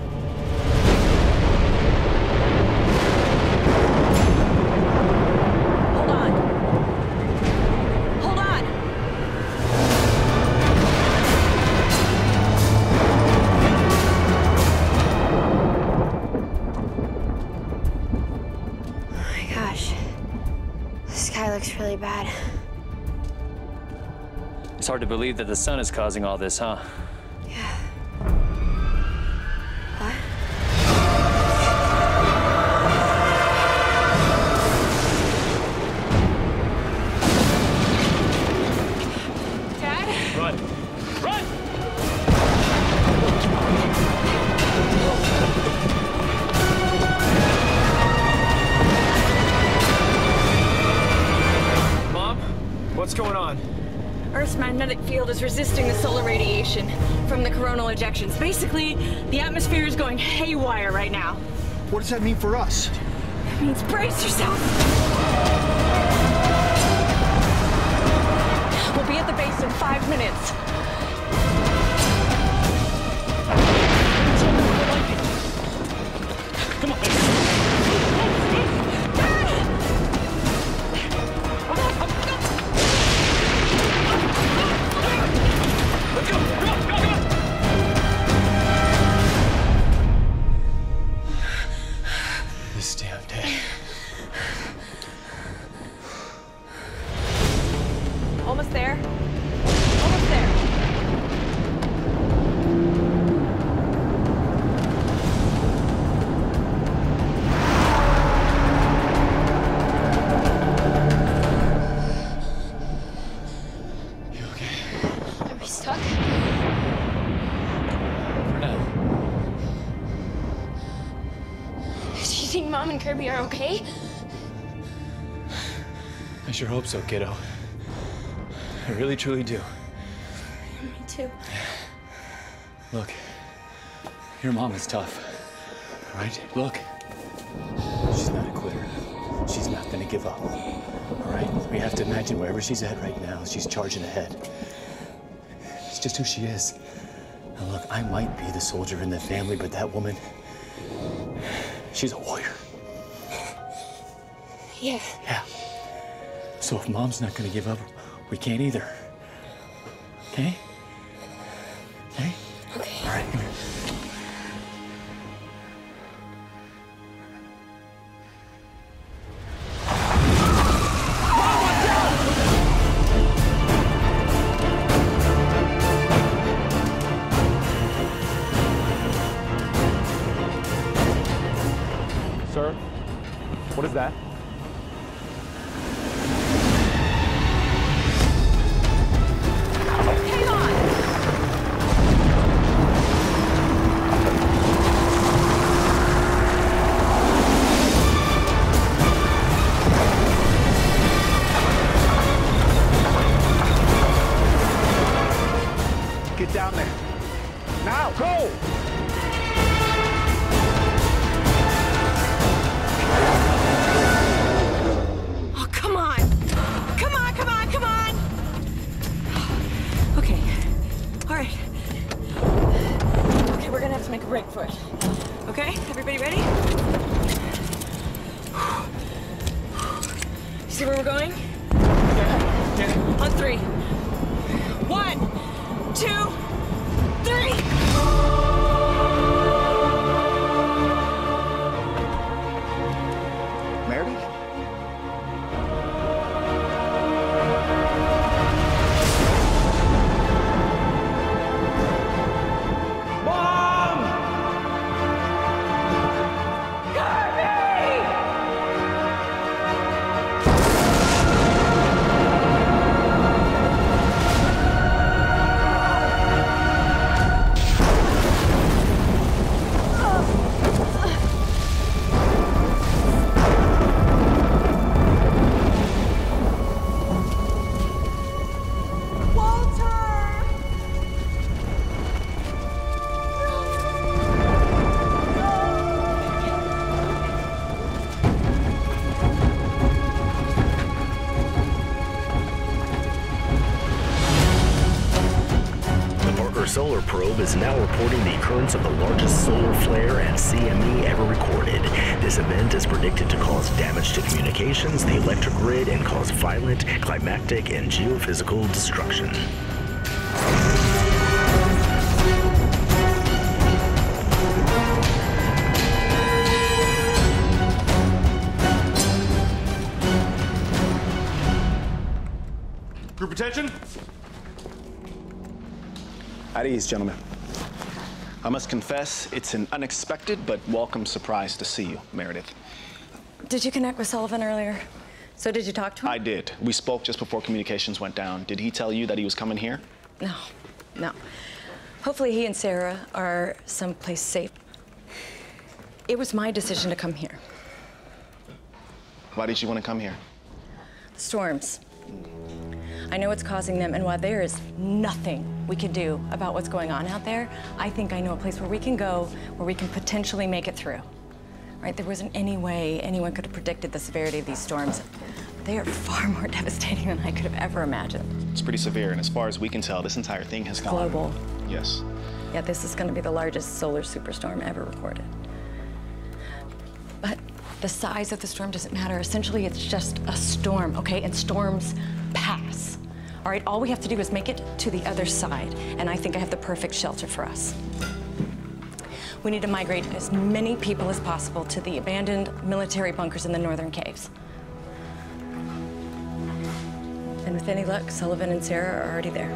Bad. It's hard to believe that the sun is causing all this, huh? Yeah. What? Dad? Run! Run! magnetic field is resisting the solar radiation from the coronal ejections. Basically, the atmosphere is going haywire right now. What does that mean for us? That means brace yourself! We'll be at the base in five minutes. Come on, baby. Kirby are okay? I sure hope so, kiddo. I really, truly do. Me too. Look, your mom is tough, all right? Look, she's not a quitter. She's not gonna give up, all right? We have to imagine wherever she's at right now, she's charging ahead. It's just who she is. Now look, I might be the soldier in the family, but that woman, she's a warrior. Yeah. Yeah. So if Mom's not gonna give up, we can't either. Okay? Okay? Okay. All right, come here. Oh, sir, what is that? Solar probe is now reporting the occurrence of the largest solar flare at C M E ever recorded. This event is predicted to cause damage to communications, the electric grid, and cause violent, climactic, and geophysical destruction. Group attention. At ease, gentlemen. I must confess, it's an unexpected but welcome surprise to see you, Meredith. Did you connect with Sullivan earlier? So did you talk to him? I did. We spoke just before communications went down. Did he tell you that he was coming here? No, no. Hopefully he and Sarah are someplace safe. It was my decision to come here. Why did you want to come here? Storms. I know what's causing them, and while there is nothing we can do about what's going on out there, I think I know a place where we can go, where we can potentially make it through. Right? There wasn't any way anyone could have predicted the severity of these storms. They are far more devastating than I could have ever imagined. It's pretty severe, and as far as we can tell, this entire thing has gone global. Yes. Yeah, this is going to be the largest solar superstorm ever recorded. But the size of the storm doesn't matter. Essentially, it's just a storm, okay? And storms pass. All right, all we have to do is make it to the other side, and I think I have the perfect shelter for us. We need to migrate as many people as possible to the abandoned military bunkers in the northern caves. And with any luck, Sullivan and Sarah are already there.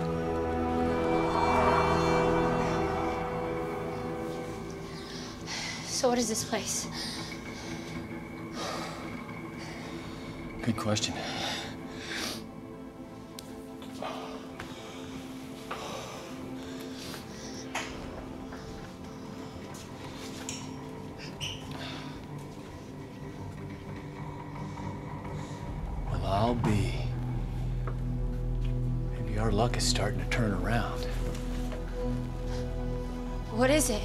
So what is this place? Good question. Well, I'll be. Maybe our luck is starting to turn around. What is it?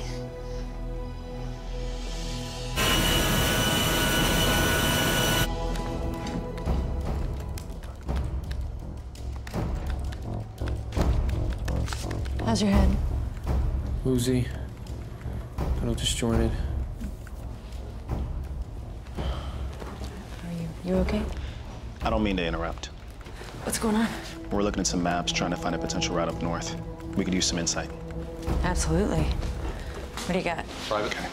How's your head? Woozy, a little disjointed. How are you? You okay? I don't mean to interrupt. What's going on? We're looking at some maps, trying to find a potential route up north. We could use some insight. Absolutely. What do you got? Private. Okay.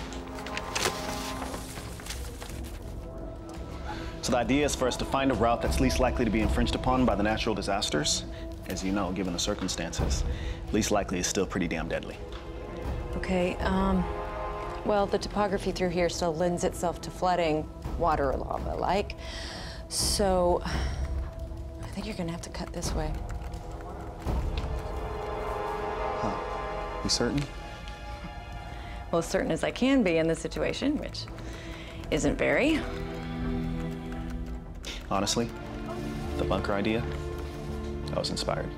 So the idea is for us to find a route that's least likely to be infringed upon by the natural disasters. As you know, given the circumstances, least likely is still pretty damn deadly. Okay, um, well, the topography through here still lends itself to flooding, water or lava-like. So, I think you're gonna have to cut this way. Huh, you certain? Well, as certain as I can be in this situation, which isn't very. Honestly, the bunker idea, I was inspired.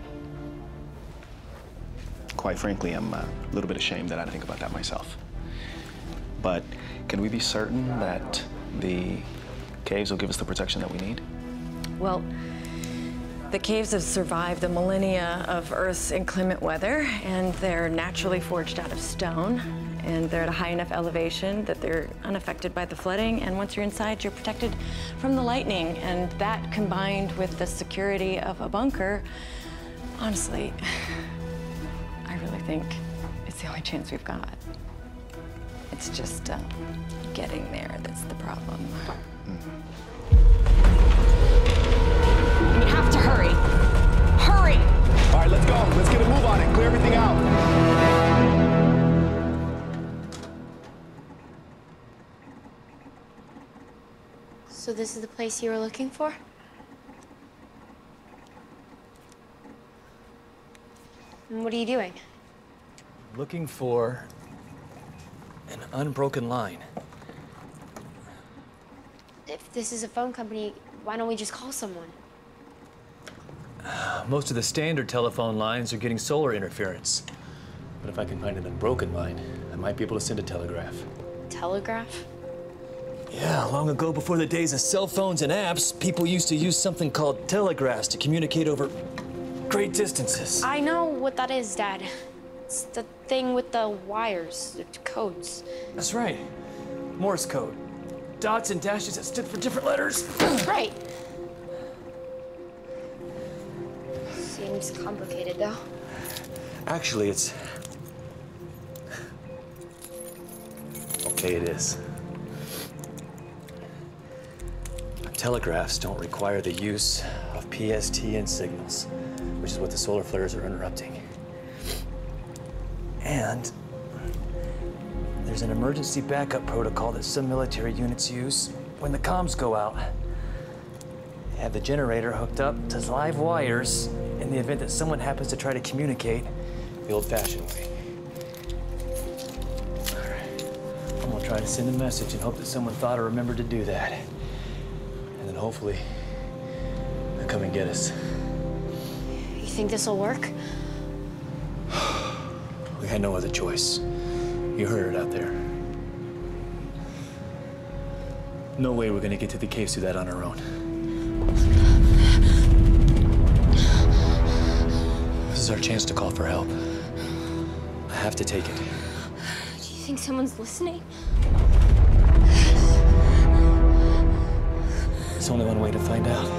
Quite frankly, I'm a little bit ashamed that I didn't think about that myself. But can we be certain that the caves will give us the protection that we need? Well, the caves have survived the millennia of Earth's inclement weather, and they're naturally forged out of stone, and they're at a high enough elevation that they're unaffected by the flooding, and once you're inside, you're protected from the lightning, and that combined with the security of a bunker, honestly, I really think it's the only chance we've got. It's just uh, getting there that's the problem. Mm-hmm. We have to hurry. Hurry! All right, let's go. Let's get a move on it. Clear everything out. So this is the place you were looking for? And what are you doing? Looking for an unbroken line. If this is a phone company, why don't we just call someone? Uh, most of the standard telephone lines are getting solar interference. But if I can find an unbroken line, I might be able to send a telegraph. Telegraph? Yeah, long ago, before the days of cell phones and apps, people used to use something called telegraphs to communicate over great distances. I know what that is, Dad. It's the thing with the wires, the codes. That's right. Morse code. Dots and dashes that stood for different letters. Right. Seems complicated, though. Actually, it's... Okay, it is. Telegraphs don't require the use of P S T N signals, which is what the solar flares are interrupting. And there's an emergency backup protocol that some military units use when the comms go out. They have the generator hooked up to live wires in the event that someone happens to try to communicate the old-fashioned way. All right, I'm gonna try to send a message and hope that someone thought or remembered to do that. Hopefully, they'll come and get us. think this will work? We had no other choice. You heard it out there. No way we're gonna get to the caves through that on our own. This is our chance to call for help. I have to take it. Do you think someone's listening? There's only one way to find out.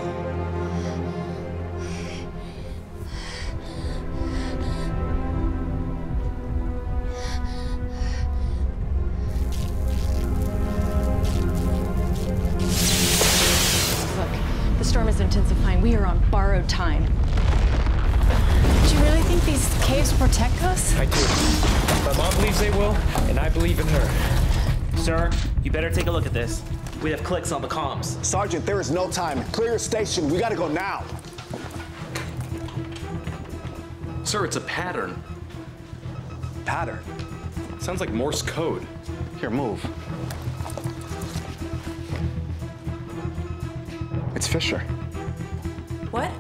We are on borrowed time. Do you really think these caves protect us? I do. My mom believes they will, and I believe in her. Sir, you better take a look at this. We have clicks on the comms. Sergeant, there is no time. Clear your station. We gotta go now. Sir, it's a pattern. Pattern? Sounds like Morse code. Here, move. It's Fisher. What?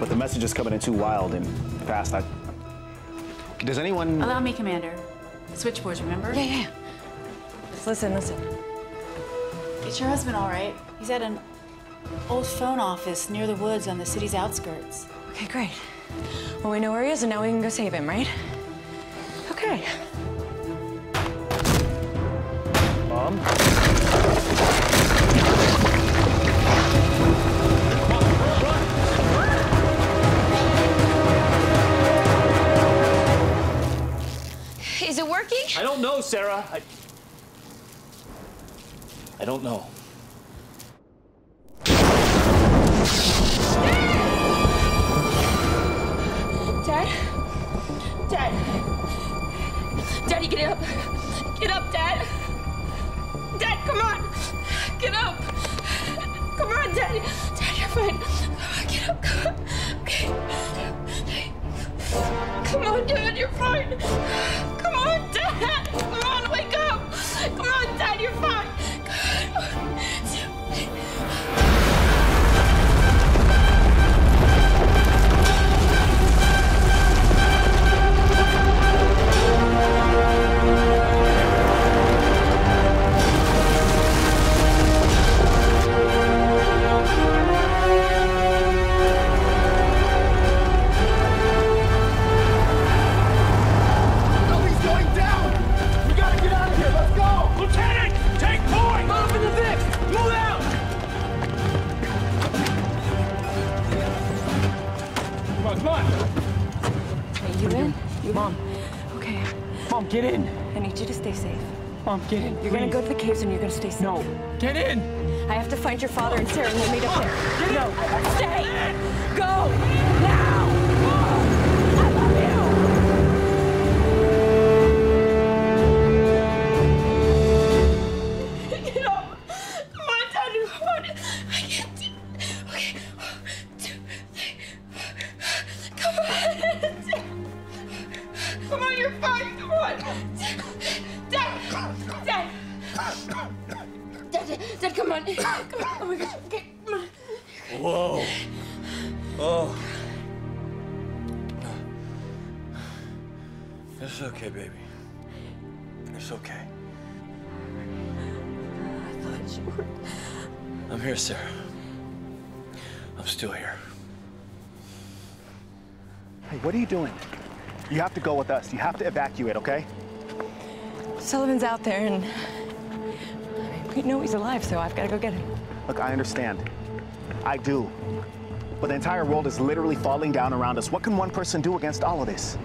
But the message is coming in too wild and fast. I... Does anyone... Allow me, Commander. Switchboards, remember? Yeah, yeah. Just listen, listen. It's your husband, all right? He's at an old phone office near the woods on the city's outskirts. Okay, great. Well, we know where he is, and now we can go save him, right? Okay. Mom? Is it working? I don't know, Sarah. I, I don't know. Dad? Dad? Daddy, get up. Get up, Dad. Dad, come on. Get up. Come on, Daddy. Dad, you're fine. Get up. Come on. Okay. Come on, Dad. You're fine. Dad, come on, wake up! Come on, Dad, you're fine. Get in. I need you to stay safe. Mom, get in. You're going to go to the caves and you're going to stay safe. No. Get in. I have to find your father and Sarah and we'll meet up there. Get in. No. Stay. Go. Now. I love you. Get up. Come on, Dad. You're hard. I can't do it. Okay. One, two, three. Come on. Come on, you're fine. Dad! Dad! Dad! Dad, come on! Come on! Oh my God! Okay, come on! Whoa! Oh! It's okay, baby. It's okay. I thought you were. I'm here, Sarah. I'm still here. Hey, what are you doing? You have to go with us. You have to evacuate, okay? Sullivan's out there, and we know he's alive, so I've got to go get him. Look, I understand. I do. But the entire world is literally falling down around us. What can one person do against all of this?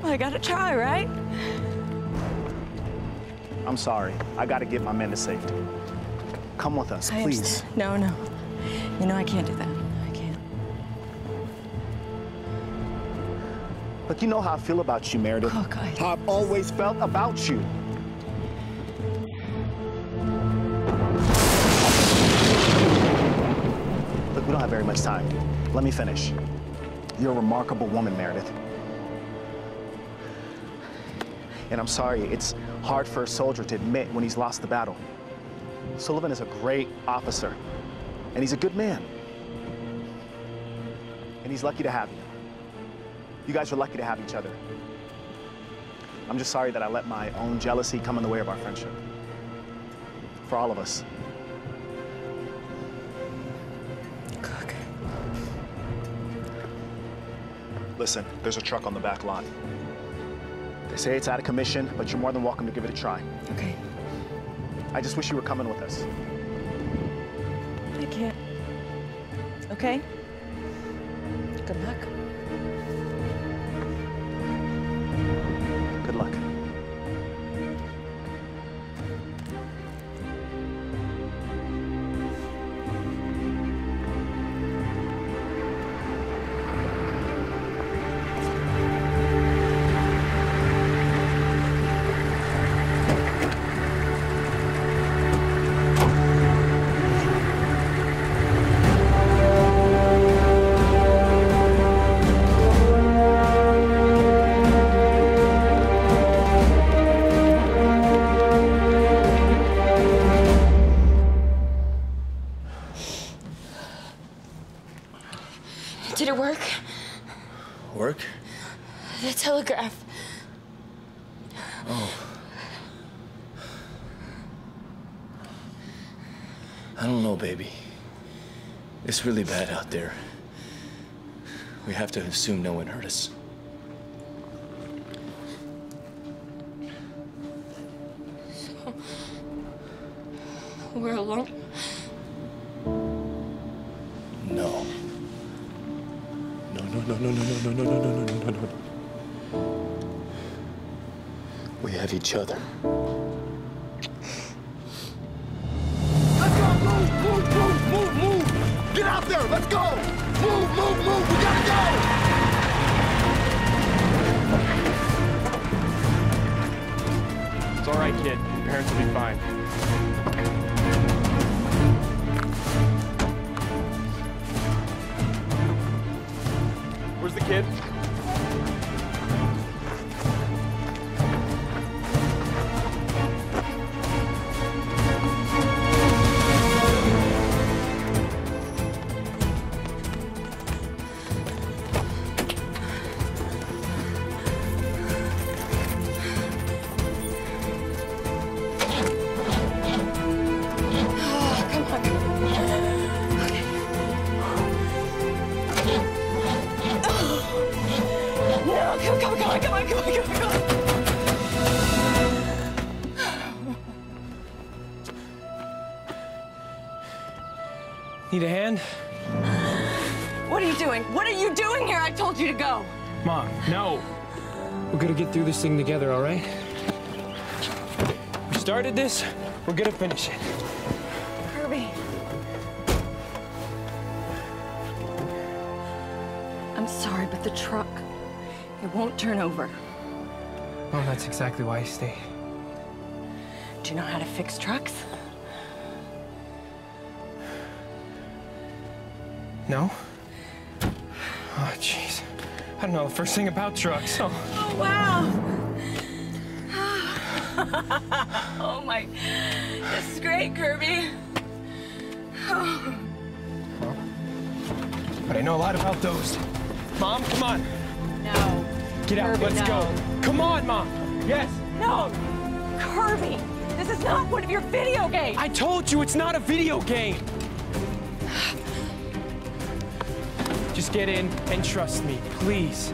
Well, I got to try, right? I'm sorry. I got to get my men to safety. Come with us, I please. Understand. No, no. You know I can't do that. Look, you know how I feel about you, Meredith. Oh, God. How I've always felt about you. Look, we don't have very much time. Let me finish. You're a remarkable woman, Meredith. And I'm sorry, it's hard for a soldier to admit when he's lost the battle. Sullivan is a great officer. and he's a good man. And he's lucky to have you. You guys are lucky to have each other. I'm just sorry that I let my own jealousy come in the way of our friendship. For all of us. Cook. Listen, there's a truck on the back lot. They say it's out of commission, but you're more than welcome to give it a try. Okay. I just wish you were coming with us. I can't. Okay. Good luck. Good luck. It's really bad out there. We have to assume no one hurt us. So, we're alone? No. No, no, no, no, no, no, no, no, no, no, no, no, no. We have each other. Get out there! Let's go! Move, move, move! We gotta go! It's all right, kid. Your parents will be fine. Where's the kid? Need a hand? What are you doing? What are you doing here? I told you to go. Mom, no. We're gonna get through this thing together, all right? We started this, we're gonna finish it. Kirby. I'm sorry, but the truck, it won't turn over. Mom, that's exactly why I stay. Do you know how to fix trucks? No? Oh, jeez. I don't know the first thing about trucks, so... Oh, wow! Oh, my... This is great, Kirby. Oh. Well, but I know a lot about those. Mom, come on. No. Get out, Kirby, let's no. go. Come on, Mom! Yes! No! Kirby! This is not one of your video games! I told you, it's not a video game! Just get in and trust me, please.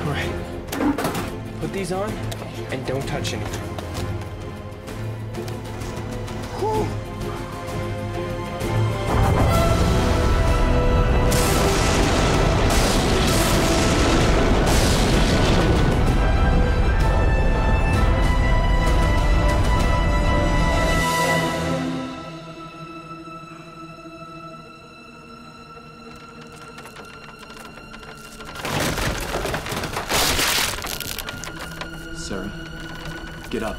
All right. Put these on and don't touch anything. Whew. Get up.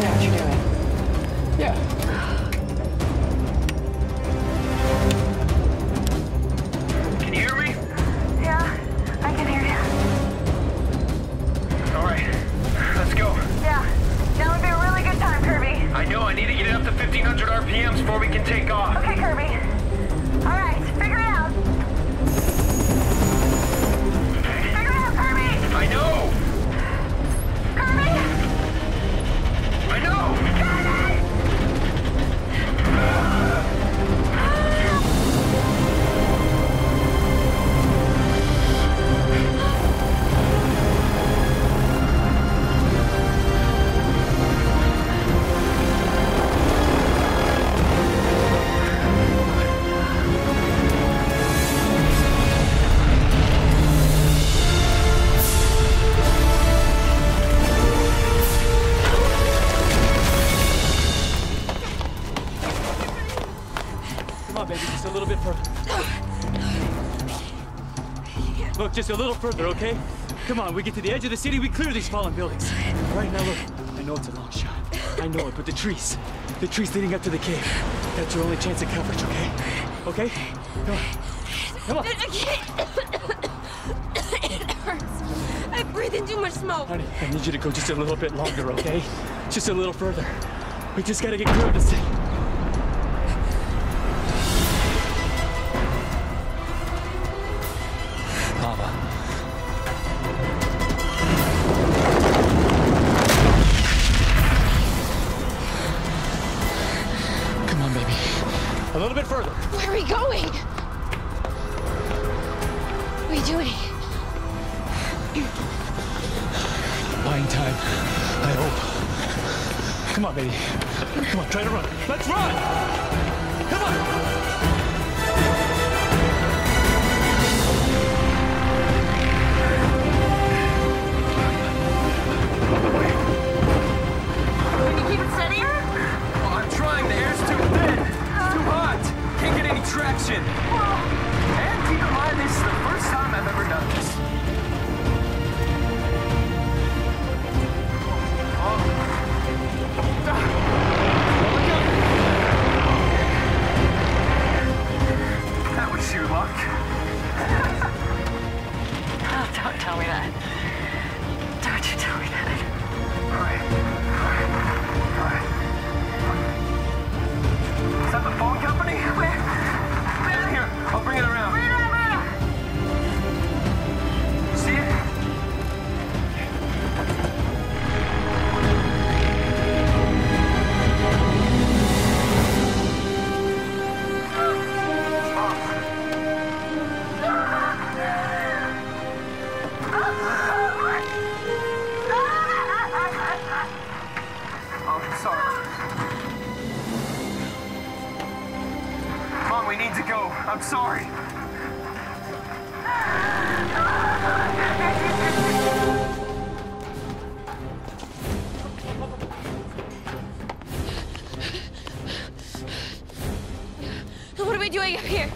you know what you're doing. Yeah. Just a little further, okay? Come on, we get to the edge of the city, we clear these fallen buildings. Right now, look, I know it's a long shot. I know it, but the trees, the trees leading up to the cave, that's your only chance at coverage, okay? Okay? Come on. Come on. I can't. It hurts. I breathe in too much smoke. Honey, I need you to go just a little bit longer, okay? Just a little further. We just gotta get clear of this thing.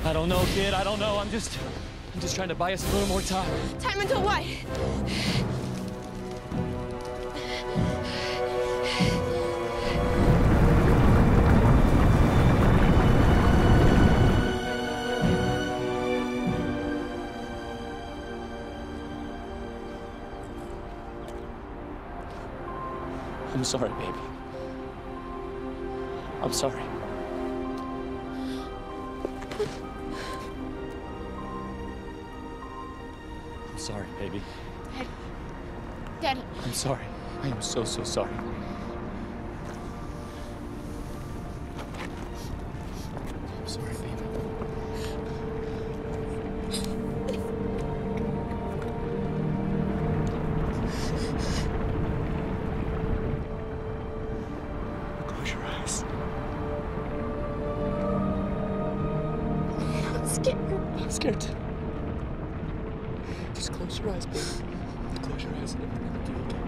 I don't know, kid. I don't know. I'm just, I'm just trying to buy us a little more time. Time until what? I'm sorry, baby. I'm sorry. Sorry, baby. Dad. Dad. I'm sorry. I am so, so sorry. I'm sorry, baby. Close your eyes. I'm scared. I'm scared too. Close your eyes, please. Close your eyes and everything will be okay.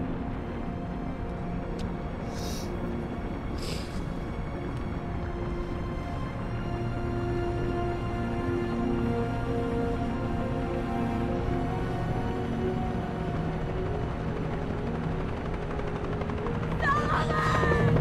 No!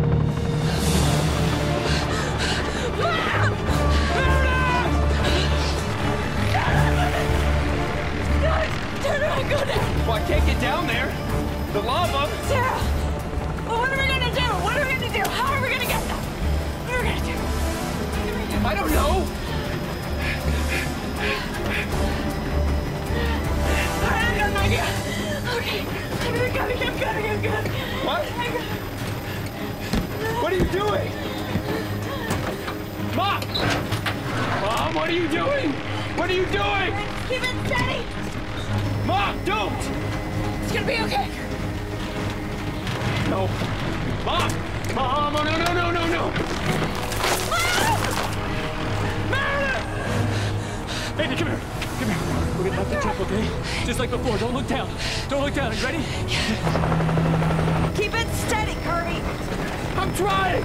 are you doing? Mom! Mom, what are you doing? What are you doing? Keep it steady! Mom, don't! It's gonna be okay. No. Mom! Mom, oh, no, no, no, no, no! Ah! Meredith! Baby, come here. Come here. We're gonna have to jump, okay? Just like before. Don't look down. Don't look down. Are you ready? Yeah. Keep it steady, Kirby. I'm trying!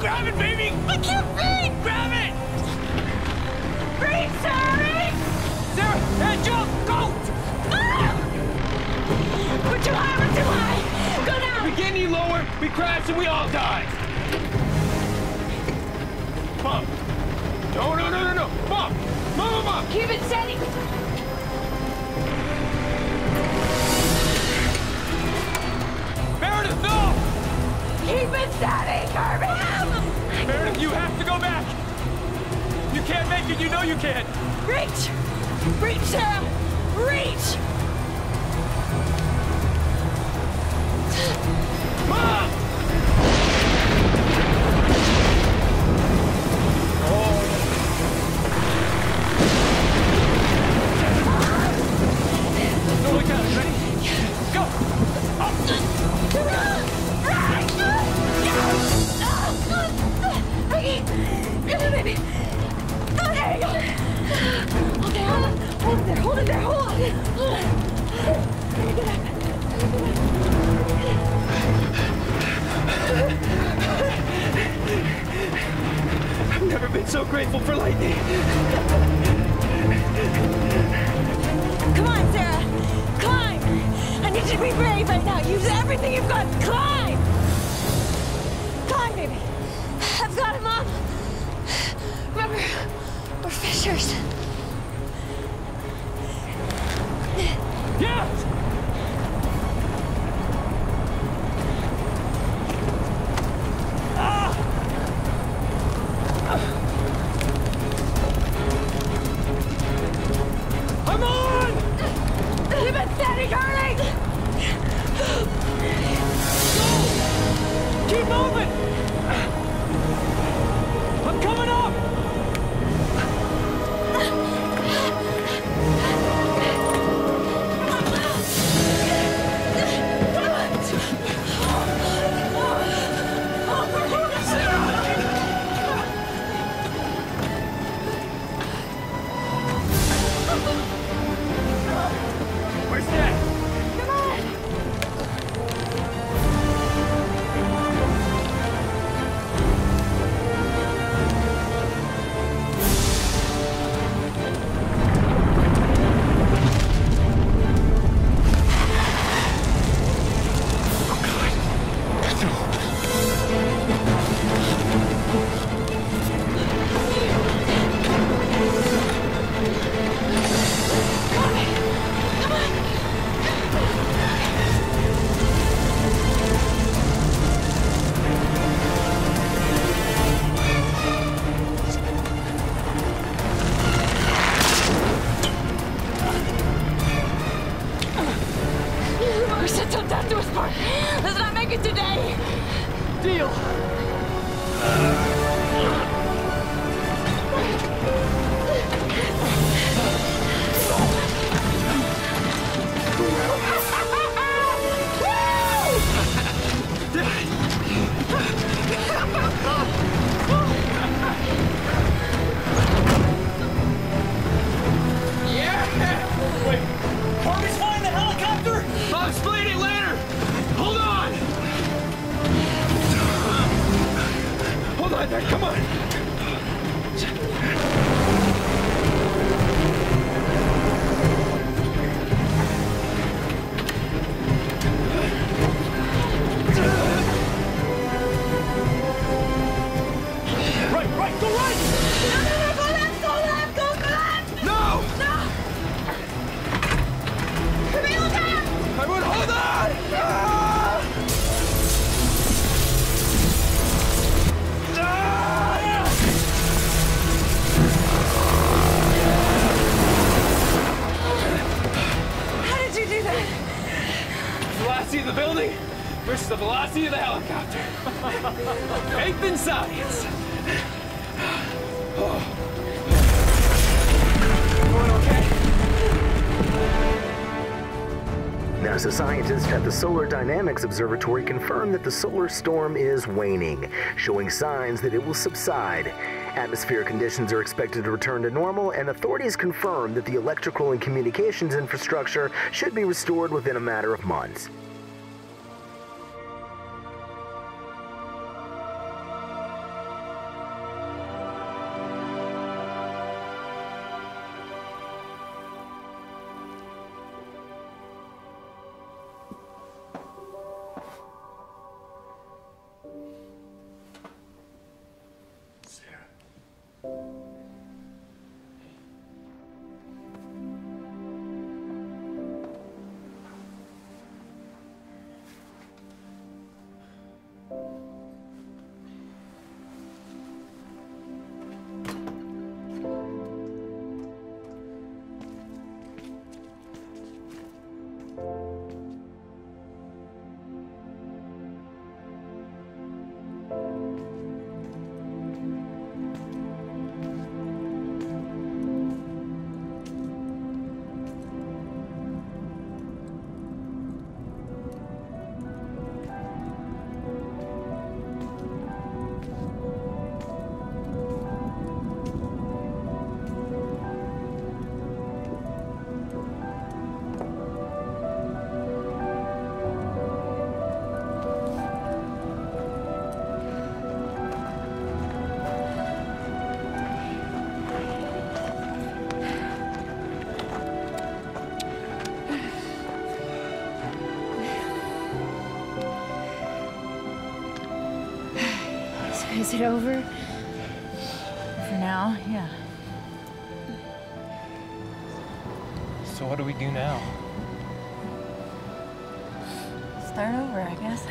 Grab it, baby! I can't breathe! Grab it! Breathe, Sarah! Sarah, head jump! Go! Ah! We're too high, we're too high! Go down! We get any lower, we crash, and we all die! Mom! No, no, no, no, no! Mom! Mom, Mom! Keep it steady! Meredith, no! Keep it steady, Kirby! Meredith, you have to go back! You can't make it, you know you can't! Reach! Reach, Sarah! Reach! Mom! Oh. Don't look down, ready? Go! Up! Go! Okay. Come on, baby. Oh, there you go. Okay, hold on. Hold it there. Hold it there. Hold on. Hold on. Let me get up. Let me get up. I've never been so grateful for lightning. Come on, Sarah. Climb. I need you to be brave right now. Use everything you've got. Climb. Climb, baby. I've got him up! Remember, we're fishers. Yes! Ah! I'm on! Keep it steady, darling! Go! Keep moving! I'm coming up! Where's that? Come on! versus the velocity of the helicopter. Faith in science. Going okay? NASA scientists at the Solar Dynamics Observatory confirmed that the solar storm is waning, showing signs that it will subside. Atmospheric conditions are expected to return to normal, and authorities confirm that the electrical and communications infrastructure should be restored within a matter of months. Is it over? For now, yeah. So what do we do now? Start over, I guess.